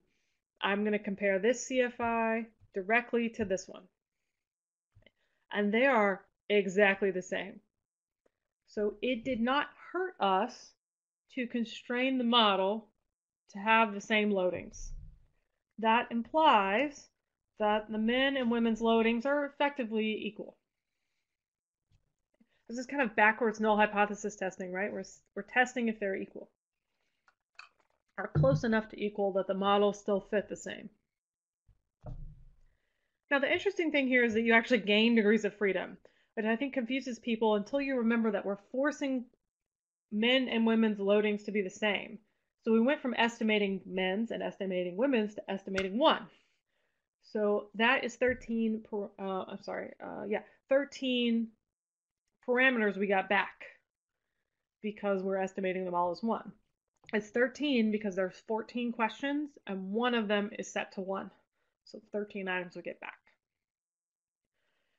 going to compare this CFI directly to this one. And they are exactly the same. So it did not hurt us to constrain the model to have the same loadings. That implies that the men and women's loadings are effectively equal. This is kind of backwards null hypothesis testing, right? We're testing if they're equal, are close enough to equal that the models still fit the same. Now the interesting thing here is that you actually gain degrees of freedom, which I think confuses people until you remember that we're forcing men and women's loadings to be the same. So we went from estimating men's and estimating women's to estimating one. So that is 13 parameters we got back. because we're estimating them all as one. It's 13 because there's 14 questions and one of them is set to 1. So 13 items we get back.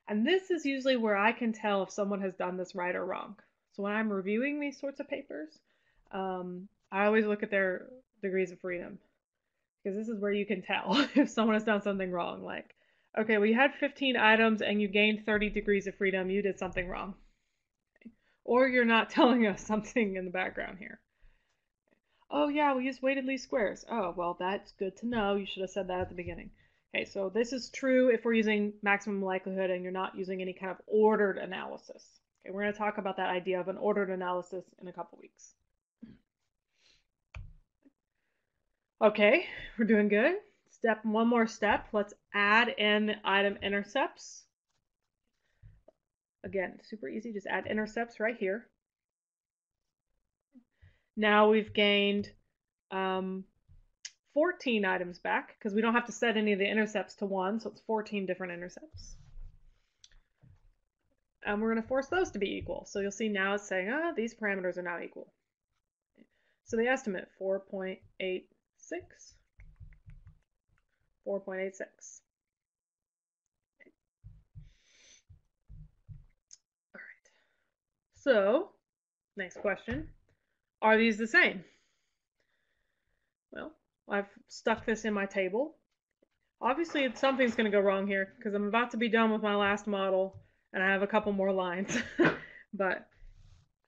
And this is usually where I can tell if someone has done this right or wrong. So when I'm reviewing these sorts of papers, I always look at their degrees of freedom, because this is where you can tell if someone has done something wrong. Like, okay, well, you had 15 items and you gained 30 degrees of freedom. You did something wrong. Or you're not telling us something in the background here. Oh yeah, we used weighted least squares. Oh, well, that's good to know. You should have said that at the beginning. Okay, so this is true if we're using maximum likelihood and you're not using any kind of ordered analysis. Okay, we're going to talk about that idea of an ordered analysis in a couple weeks. Okay, we're doing good. One more step. Let's add in item intercepts. Again, super easy. Just add intercepts right here. Now we've gained 14 items back because we don't have to set any of the intercepts to 1, so it's 14 different intercepts. And we're going to force those to be equal. So you'll see now it's saying, ah, these parameters are now equal. So the estimate, 4.86. 4.86. Okay. All right. So, next question. Are these the same? Well, I've stuck this in my table. Obviously, something's going to go wrong here because I'm about to be done with my last model and I have a couple more lines. But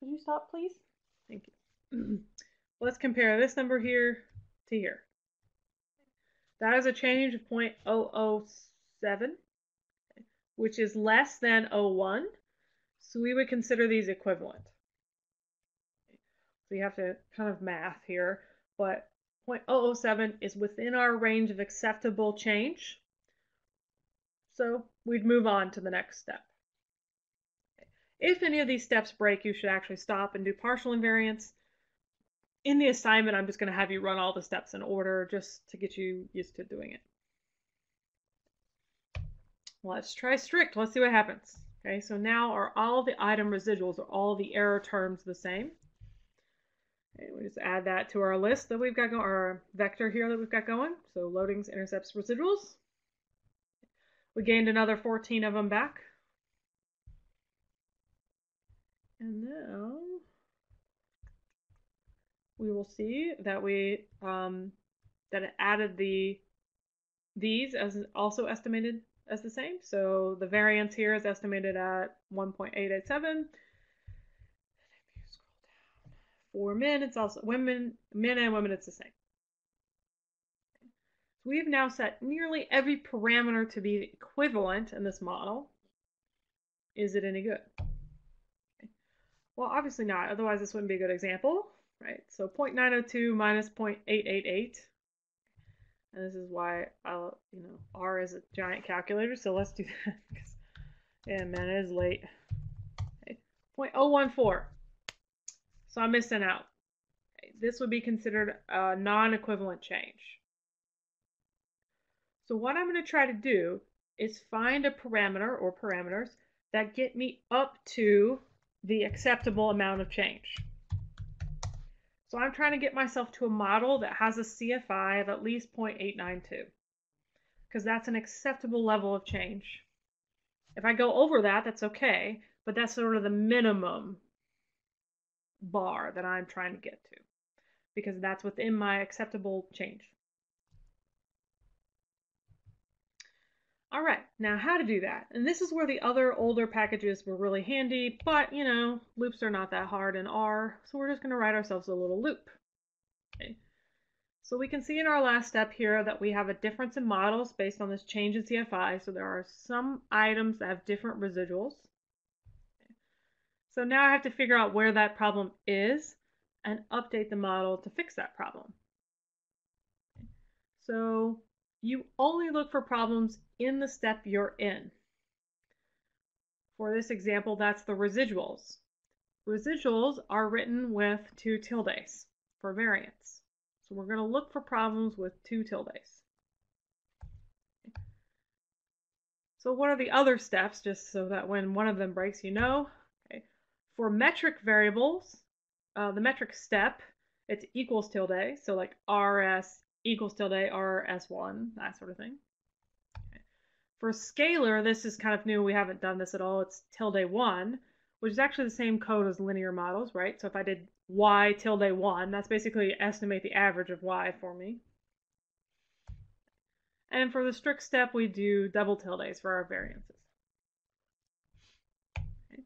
could you stop, please? Thank you. Let's compare this number here to here. That is a change of 0.007, which is less than 0.01. So we would consider these equivalent. So you have to kind of math here, but 0.007 is within our range of acceptable change. So we'd move on to the next step. If any of these steps break, you should actually stop and do partial invariance. In the assignment, I'm just going to have you run all the steps in order just to get you used to doing it. Let's try strict. Let's see what happens. Okay, so now are all the item residuals or all the error terms the same? And we just add that to our list that we've got going, our vector here that we've got going. So loadings, intercepts, residuals. We gained another 14 of them back. And now we will see that we that it added these as also estimated as the same. So the variance here is estimated at 1.887. 4 men, it's also women, men and women, it's the same. So we've now set nearly every parameter to be equivalent in this model. Is it any good? Okay. Well, obviously not, otherwise this wouldn't be a good example, right? So 0.902 minus 0.888. And this is why I'll, you know, R is a giant calculator, so let's do that because, yeah, man, it is late. Okay. 0.014. So I'm missing out. This would be considered a non-equivalent change. So what I'm going to try to do is find a parameter or parameters that get me up to the acceptable amount of change. So I'm trying to get myself to a model that has a CFI of at least 0.892, because that's an acceptable level of change. If I go over that, that's okay, but that's sort of the minimum bar that I'm trying to get to, because that's within my acceptable change. All right, now how to do that. And this is where the other older packages were really handy, but you know, loops are not that hard in R, so we're just going to write ourselves a little loop. Okay. So we can see in our last step here that we have a difference in models based on this change in CFI, so there are some items that have different residuals. So now I have to figure out where that problem is and update the model to fix that problem. So you only look for problems in the step you're in. For this example, that's the residuals. Residuals are written with 2 tildes for variance. So we're going to look for problems with 2 tildes. So what are the other steps, just so that when one of them breaks, you know? For metric variables, the metric step, it's equals tilde, so like rs equals tilde, rs1, that sort of thing. Okay. For scalar, this is kind of new. We haven't done this at all. It's tilde 1, which is actually the same code as linear models, right? So if I did y tilde 1, that's basically estimate the average of y for me. And for the strict step, we do double tildes for our variances. Okay.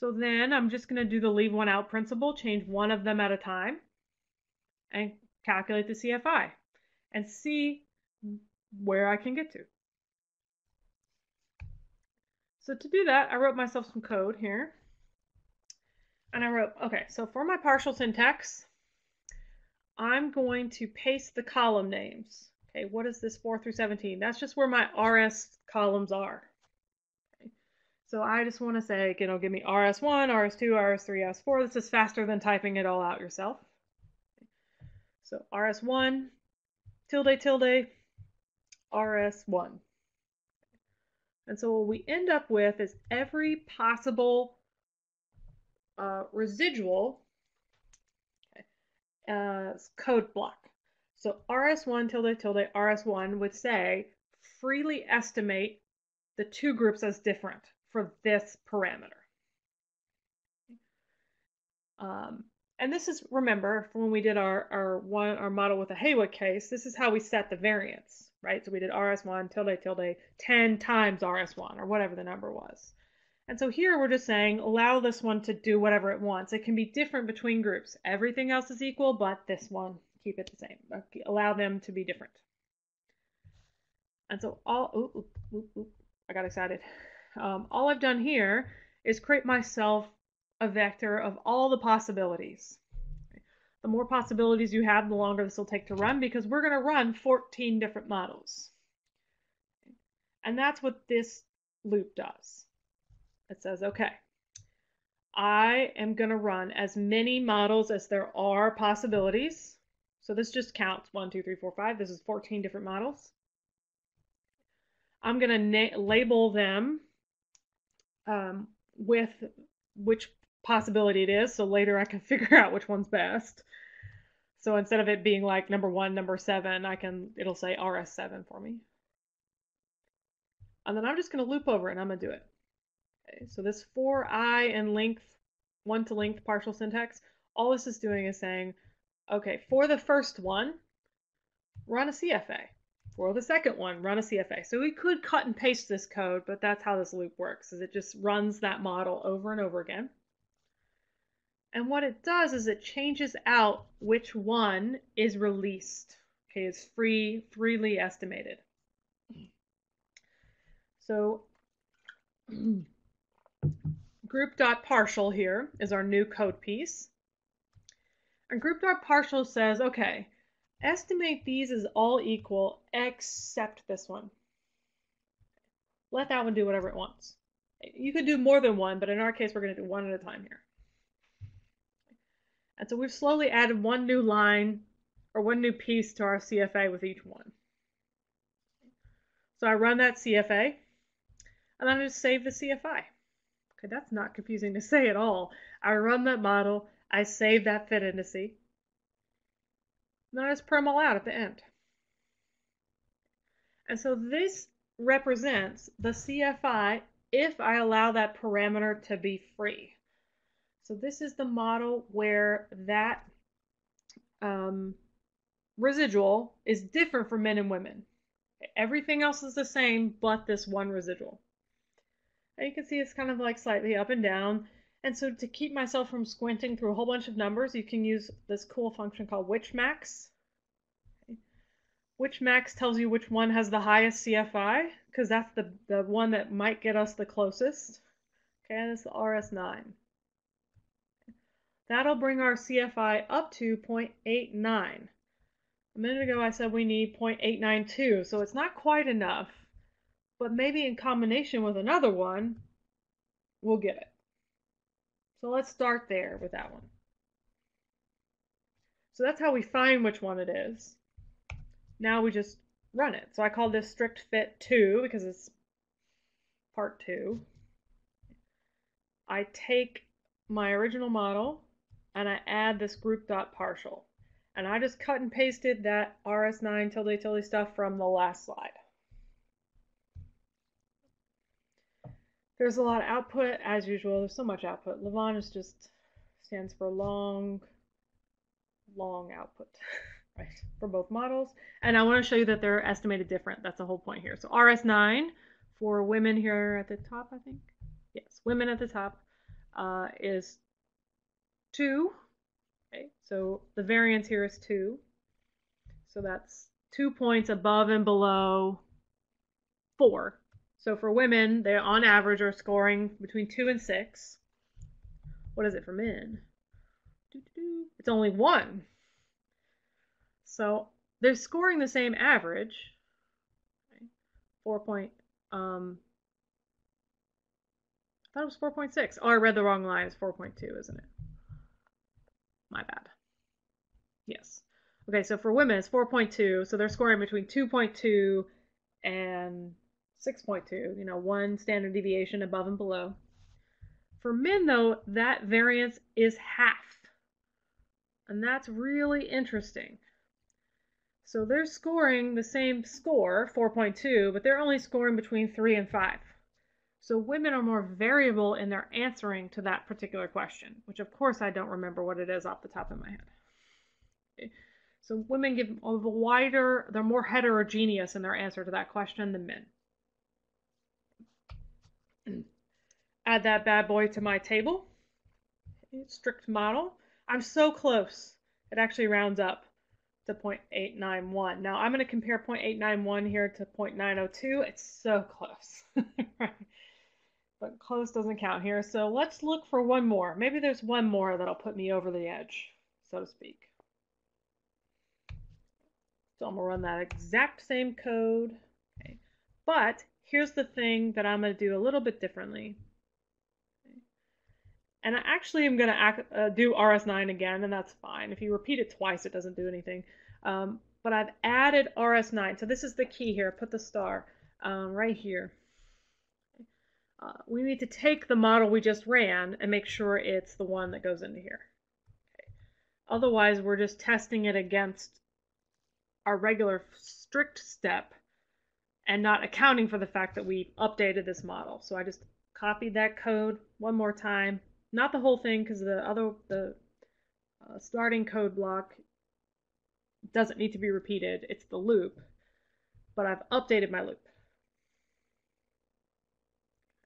So then I'm just going to do the leave one out principle, change one of them at a time, and calculate the CFI and see where I can get to. So to do that, I wrote myself some code here. And I wrote, okay, so for my partial syntax, I'm going to paste the column names. Okay, what is this 4 through 17? That's just where my RS columns are. Okay. So I just want to say, you know, give me RS1, RS2, RS3, RS4. This is faster than typing it all out yourself. Okay. So RS1, tilde, tilde, RS1. Okay. And so what we end up with is every possible residual code block. So RS1 tilde tilde RS1 would say freely estimate the two groups as different for this parameter. And this is, remember, from when we did our model with a Haywood case, this is how we set the variance, right? So we did RS1 tilde tilde 10 times RS1 or whatever the number was. And so here we're just saying allow this one to do whatever it wants. It can be different between groups. Everything else is equal, but this one, keep it the same. Okay, allow them to be different. And so I got excited. All I've done here is create myself a vector of all the possibilities. Okay. The more possibilities you have, the longer this will take to run, because we're going to run 14 different models. Okay. And that's what this loop does. It says, okay, I am going to run as many models as there are possibilities. So this just counts 1, 2, 3, 4, 5. This is 14 different models. I'm going to label them with which possibility it is. So later I can figure out which one's best. So instead of it being like number 1, number 7, it'll say RS7 for me. And then I'm just going to loop over it and I'm going to do it. So this for I and length, one to length partial syntax, all this is doing is saying, okay, for the first one, run a CFA. For the second one, run a CFA. So we could cut and paste this code, but that's how this loop works, is it just runs that model over and over again. And what it does is it changes out which one is released. Okay, it's freely estimated. So group.partial here is our new code piece. And group.partial says, okay, estimate these as all equal except this one. Let that one do whatever it wants. You could do more than one, but in our case, we're going to do one at a time here. And so we've slowly added one new line or one new piece to our CFA with each one. So I run that CFA, and then I just save the CFI. Okay, that's not confusing to say at all. I run that model, I save that fit indice, and then I just put them all out at the end. And so this represents the CFI if I allow that parameter to be free. So this is the model where that residual is different for men and women. Everything else is the same, but this one residual. And you can see it's kind of like slightly up and down. And so to keep myself from squinting through a whole bunch of numbers, you can use this cool function called whichmax. Okay. Whichmax tells you which one has the highest CFI, because that's the one that might get us the closest. Okay, and it's the RS9. That'll bring our CFI up to 0.89. A minute ago I said we need 0.892, so it's not quite enough. But maybe in combination with another one, we'll get it. So let's start there with that one. So that's how we find which one it is. Now we just run it. So I call this strict fit 2 because it's part 2. I take my original model and I add this group dot partial. And I just cut and pasted that RS9 tilde tilde stuff from the last slide. There's a lot of output, as usual. There's so much output. Levon is just stands for long, long output, right? For both models. And I want to show you that they're estimated different. That's the whole point here. So RS9 for women here at the top, I think. Yes, women at the top is 2. Okay, so the variance here is 2. So that's 2 points above and below 4. So for women, they on average are scoring between 2 and 6. What is it for men? It's only 1. So they're scoring the same average, okay. 4 point. I thought it was 4.6. Oh, I read the wrong line. It's 4.2, isn't it? My bad. Yes. Okay, so for women, it's 4.2. So they're scoring between 2.2 and 6.2, you know, 1 standard deviation above and below. For men, though, that variance is half. And that's really interesting. So they're scoring the same score, 4.2, but they're only scoring between 3 and 5. So women are more variable in their answering to that particular question, which of course I don't remember what it is off the top of my head. Okay. So women give a wider, they're more heterogeneous in their answer to that question than men. Add that bad boy to my table. Strict model. I'm so close. It actually rounds up to 0.891. Now I'm going to compare 0.891 here to 0.902. It's so close. Right? But close doesn't count here. So let's look for one more. Maybe there's one more that'll put me over the edge, so to speak. So I'm going to run that exact same code. Okay. But here's the thing that I'm going to do a little bit differently. And I actually am going to do RS9 again, and that's fine. If you repeat it twice, it doesn't do anything. But I've added RS9. So this is the key here. Put the star right here. We need to take the model we just ran and make sure it's the one that goes into here. Okay. Otherwise, we're just testing it against our regular strict step and not accounting for the fact that we updated this model. So I just copied that code one more time. Not the whole thing, because the starting code block doesn't need to be repeated. It's the loop, but I've updated my loop.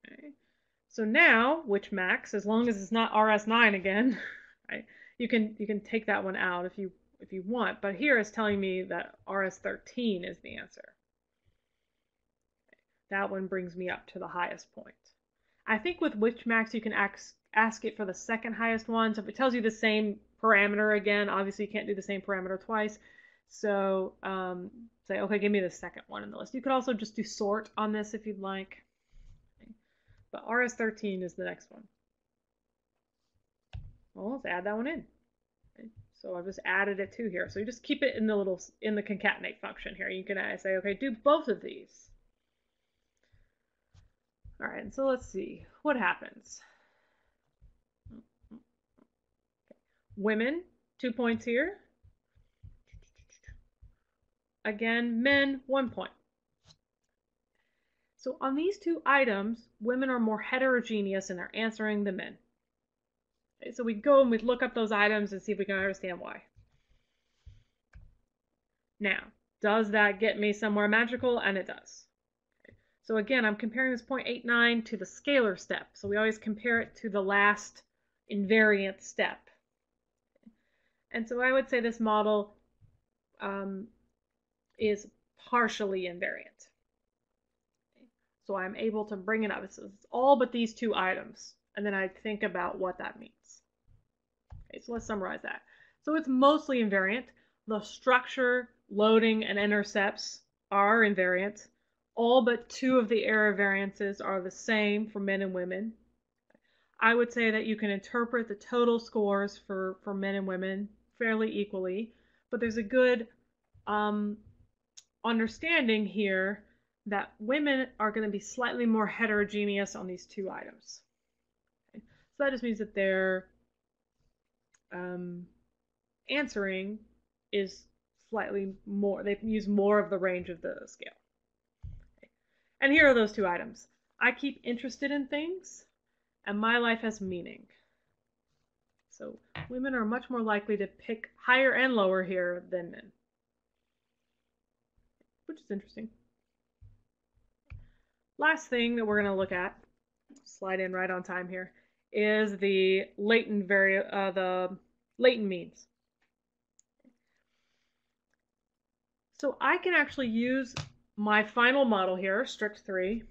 Okay. So now, which max, as long as it's not RS9 again, right, you can take that one out if you want. But here it's telling me that RS13 is the answer. Okay. That one brings me up to the highest point. I think with which max you can ask it for the second highest one. So if it tells you the same parameter again, obviously you can't do the same parameter twice. So say, okay, give me the second one in the list. You could also just do sort on this if you'd like. Okay. But RS13 is the next one. Well, let's add that one in. Okay. So I've just added it to here. So you just keep it in the little in the concatenate function here. You can say, okay, do both of these. All right, so let's see what happens. Okay. Women, 2 points here. Again, men, 1 point. So on these two items, women are more heterogeneous in their answering than men. Okay, so we go and we look up those items and see if we can understand why. Now, does that get me somewhere magical? And it does. So again, I'm comparing this 0.89 to the scalar step. So we always compare it to the last invariant step. And so I would say this model is partially invariant. So I'm able to bring it up. It's all but these two items. And then I think about what that means. Okay, so let's summarize that. So it's mostly invariant. The structure, loading, and intercepts are invariant. All but 2 of the error variances are the same for men and women. I would say that you can interpret the total scores for men and women fairly equally, but there's a good understanding here that women are going to be slightly more heterogeneous on these two items. Okay. So that just means that their answering is slightly more. They use more of the range of the scale. Okay. And here are those two items. I keep interested in things, and my life has meaning. So women are much more likely to pick higher and lower here than men, which is interesting. Last thing that we're going to look at, slide in right on time here, is the latent latent means. So I can actually use my final model here, strict 3,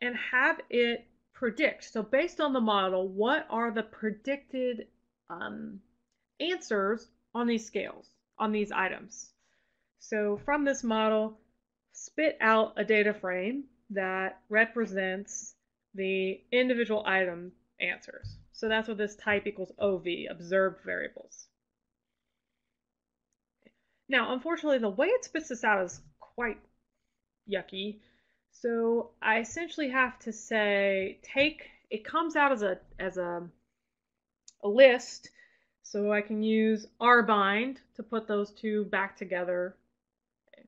and have it predict. So based on the model, what are the predicted answers on these scales, on these items? So from this model, spit out a data frame that represents the individual item answers. So that's what this type equals OV, observed variables. Now, unfortunately, the way it spits this out is quite yucky. So I essentially have to say, it comes out as a list, so I can use rbind to put those two back together. Okay.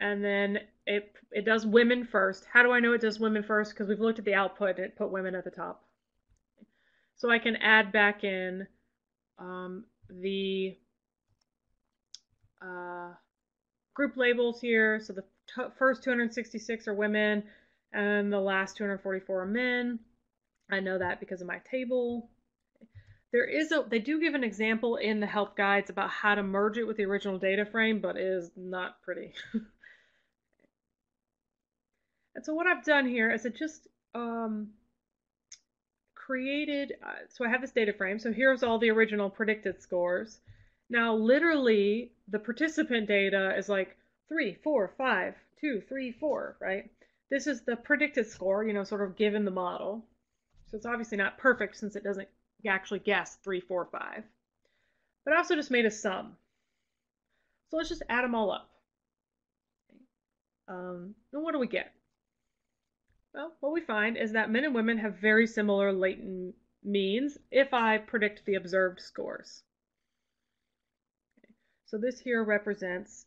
And then it does women first. How do I know it does women first? Because we've looked at the output, and it put women at the top. Okay. So I can add back in the group labels here, so the first 266 are women and the last 244 are men. I know that because of my table. There is they do give an example in the help guides about how to merge it with the original data frame, but it is not pretty. And so what I've done here is it just created, so I have this data frame, so here's all the original predicted scores. Now literally the participant data is like 3, 4, 5, 2, 3, 4, right? This is the predicted score, you know, sort of given the model. So it's obviously not perfect since it doesn't actually guess 3, 4, 5. But I also just made a sum. So let's just add them all up. And what do we get? Well, what we find is that men and women have very similar latent means if I predict the observed scores. Okay. So this here represents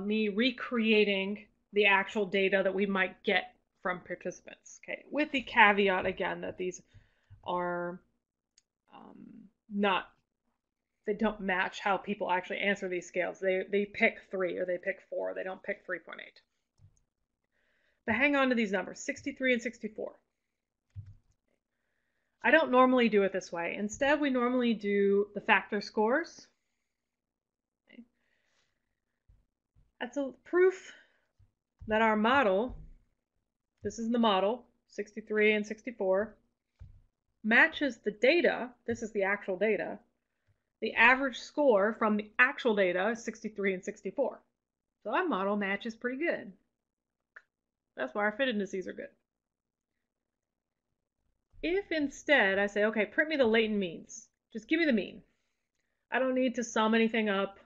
me recreating the actual data that we might get from participants, okay, with the caveat again that these are they don't match how people actually answer these scales. They pick 3 or they pick 4. They don't pick 3.8. But hang on to these numbers, 63 and 64. I don't normally do it this way. Instead, we normally do the factor scores. That's a proof that our model, this is the model, 63 and 64, matches the data, this is the actual data, the average score from the actual data is 63 and 64. So our model matches pretty good. That's why our fit indices are good. If instead I say, okay, print me the latent means, just give me the mean. I don't need to sum anything up.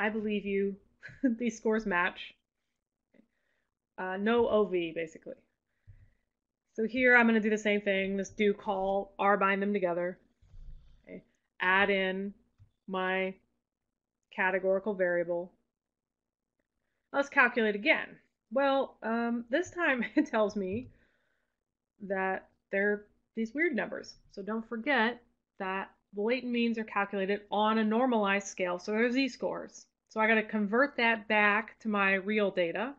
I believe you, these scores match. No OV, basically. So here I'm going to do the same thing, this do call, rbind them together. Okay. Add in my categorical variable. Let's calculate again. Well, this time it tells me that they're these weird numbers. So don't forget that the latent means are calculated on a normalized scale, so they're z-scores. So I got to convert that back to my real data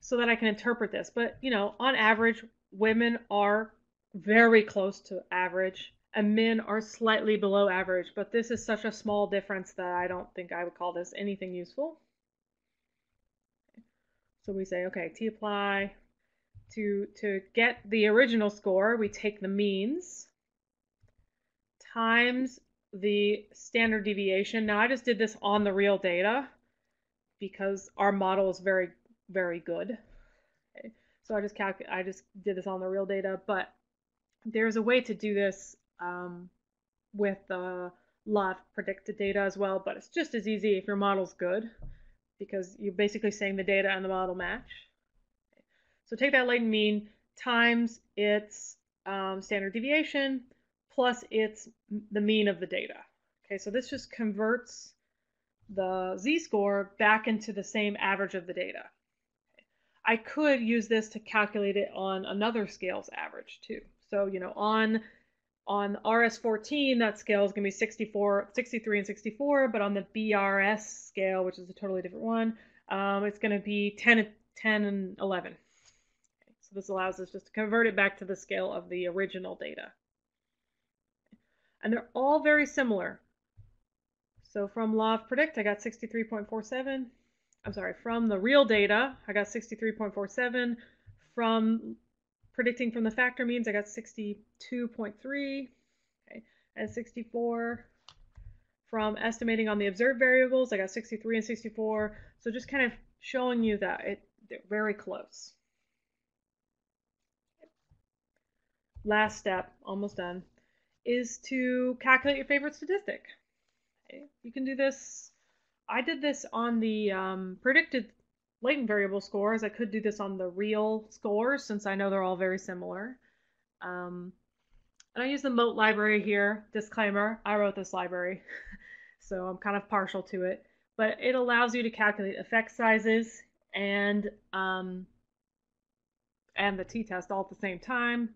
so that I can interpret this. But, you know, on average, women are very close to average and men are slightly below average. But this is such a small difference that I don't think I would call this anything useful. So we say, okay, t-apply. To get the original score, we take the means times the standard deviation. Now I just did this on the real data because our model is very, very good. Okay. So I just did this on the real data, but there's a way to do this with a lot of predicted data as well, but it's just as easy if your model's good because you're basically saying the data and the model match. Okay. So take that latent mean times its standard deviation plus it's the mean of the data. Okay, so this just converts the z-score back into the same average of the data. I could use this to calculate it on another scale's average too. So, you know, on RS14, that scale is going to be 64, 63 and 64, but on the BRS scale, which is a totally different one, it's going to be 10 and 11. Okay, so this allows us just to convert it back to the scale of the original data. And they're all very similar. So from Law of Predict, I got 63.47. I'm sorry, from the real data, I got 63.47. From predicting from the factor means, I got 62.3, okay, and 64. From estimating on the observed variables, I got 63 and 64. So just kind of showing you that they're very close. Last step, almost done, is to calculate your favorite statistic. Okay, you can do this. I did this on the predicted latent variable scores. I could do this on the real scores since I know they're all very similar. And I use the Moat library here. Disclaimer, I wrote this library, so I'm kind of partial to it. But it allows you to calculate effect sizes and the t-test all at the same time.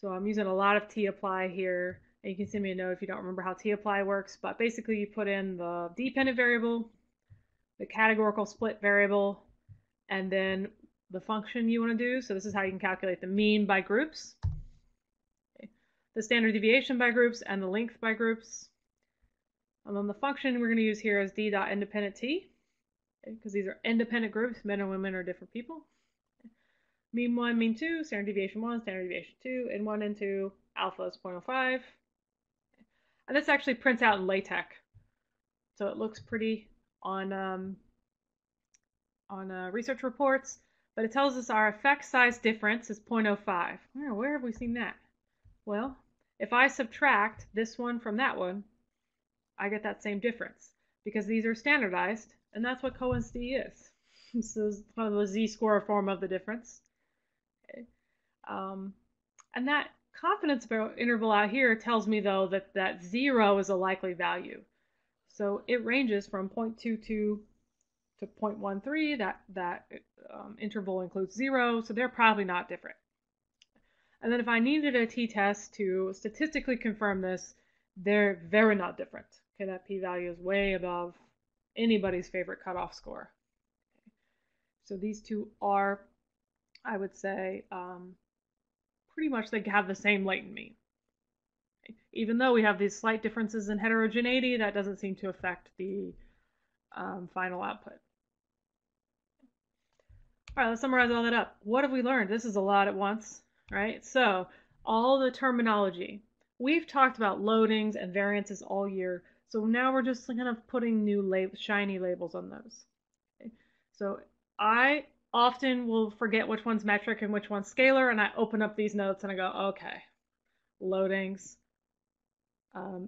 So I'm using a lot of t-apply here. And you can send me a note if you don't remember how t-apply works, but basically you put in the dependent variable, the categorical split variable, and then the function you want to do. So this is how you can calculate the mean by groups, okay, the standard deviation by groups, and the length by groups. And then the function we're going to use here is d.independent t, okay, because these are independent groups, men and women are different people. Okay. Mean 1, mean 2, standard deviation 1, standard deviation 2, and 1 and 2, alpha is 0.05. And this actually prints out in LaTeX, so it looks pretty on research reports. But it tells us our effect size difference is 0.05. Where have we seen that? Well, if I subtract this one from that one, I get that same difference because these are standardized, and that's what Cohen's d is. So it's kind of a z-score form of the difference. Okay. And that confidence interval out here tells me, though, that zero is a likely value. So it ranges from 0.22 to 0.13. That interval includes zero, so they're probably not different. And then if I needed a t-test to statistically confirm this, they're very not different. Okay, that p-value is way above anybody's favorite cutoff score. Okay. So these two are, I would say, pretty much they have the same latent mean. Even though we have these slight differences in heterogeneity, that doesn't seem to affect the final output. All right, let's summarize all that up. What have we learned? This is a lot at once, right? So all the terminology. We've talked about loadings and variances all year, so now we're just kind of putting new shiny labels on those. Okay. So I often will forget which one's metric and which one's scalar, and I open up these notes and I go, okay, loadings,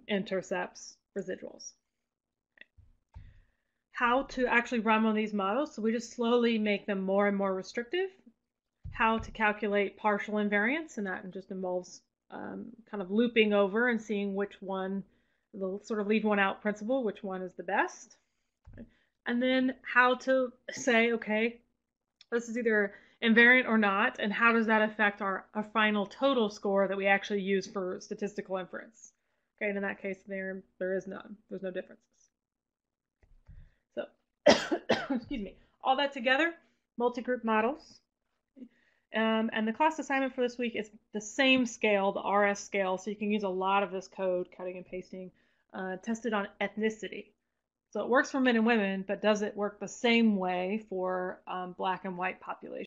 intercepts, residuals. Okay. How to actually run on these models, so we just slowly make them more and more restrictive. How to calculate partial invariance, and that just involves kind of looping over and seeing which one, the sort of leave one out principle, which one is the best. Okay. And then how to say, okay, this is either invariant or not, and how does that affect our final total score that we actually use for statistical inference? Okay, and in that case, there is none. There's no differences. So, excuse me. All that together, multi-group models. And the class assignment for this week is the same scale, the RS scale, so you can use a lot of this code, cutting and pasting, tested on ethnicity. So it works for men and women, but does it work the same way for black and white populations?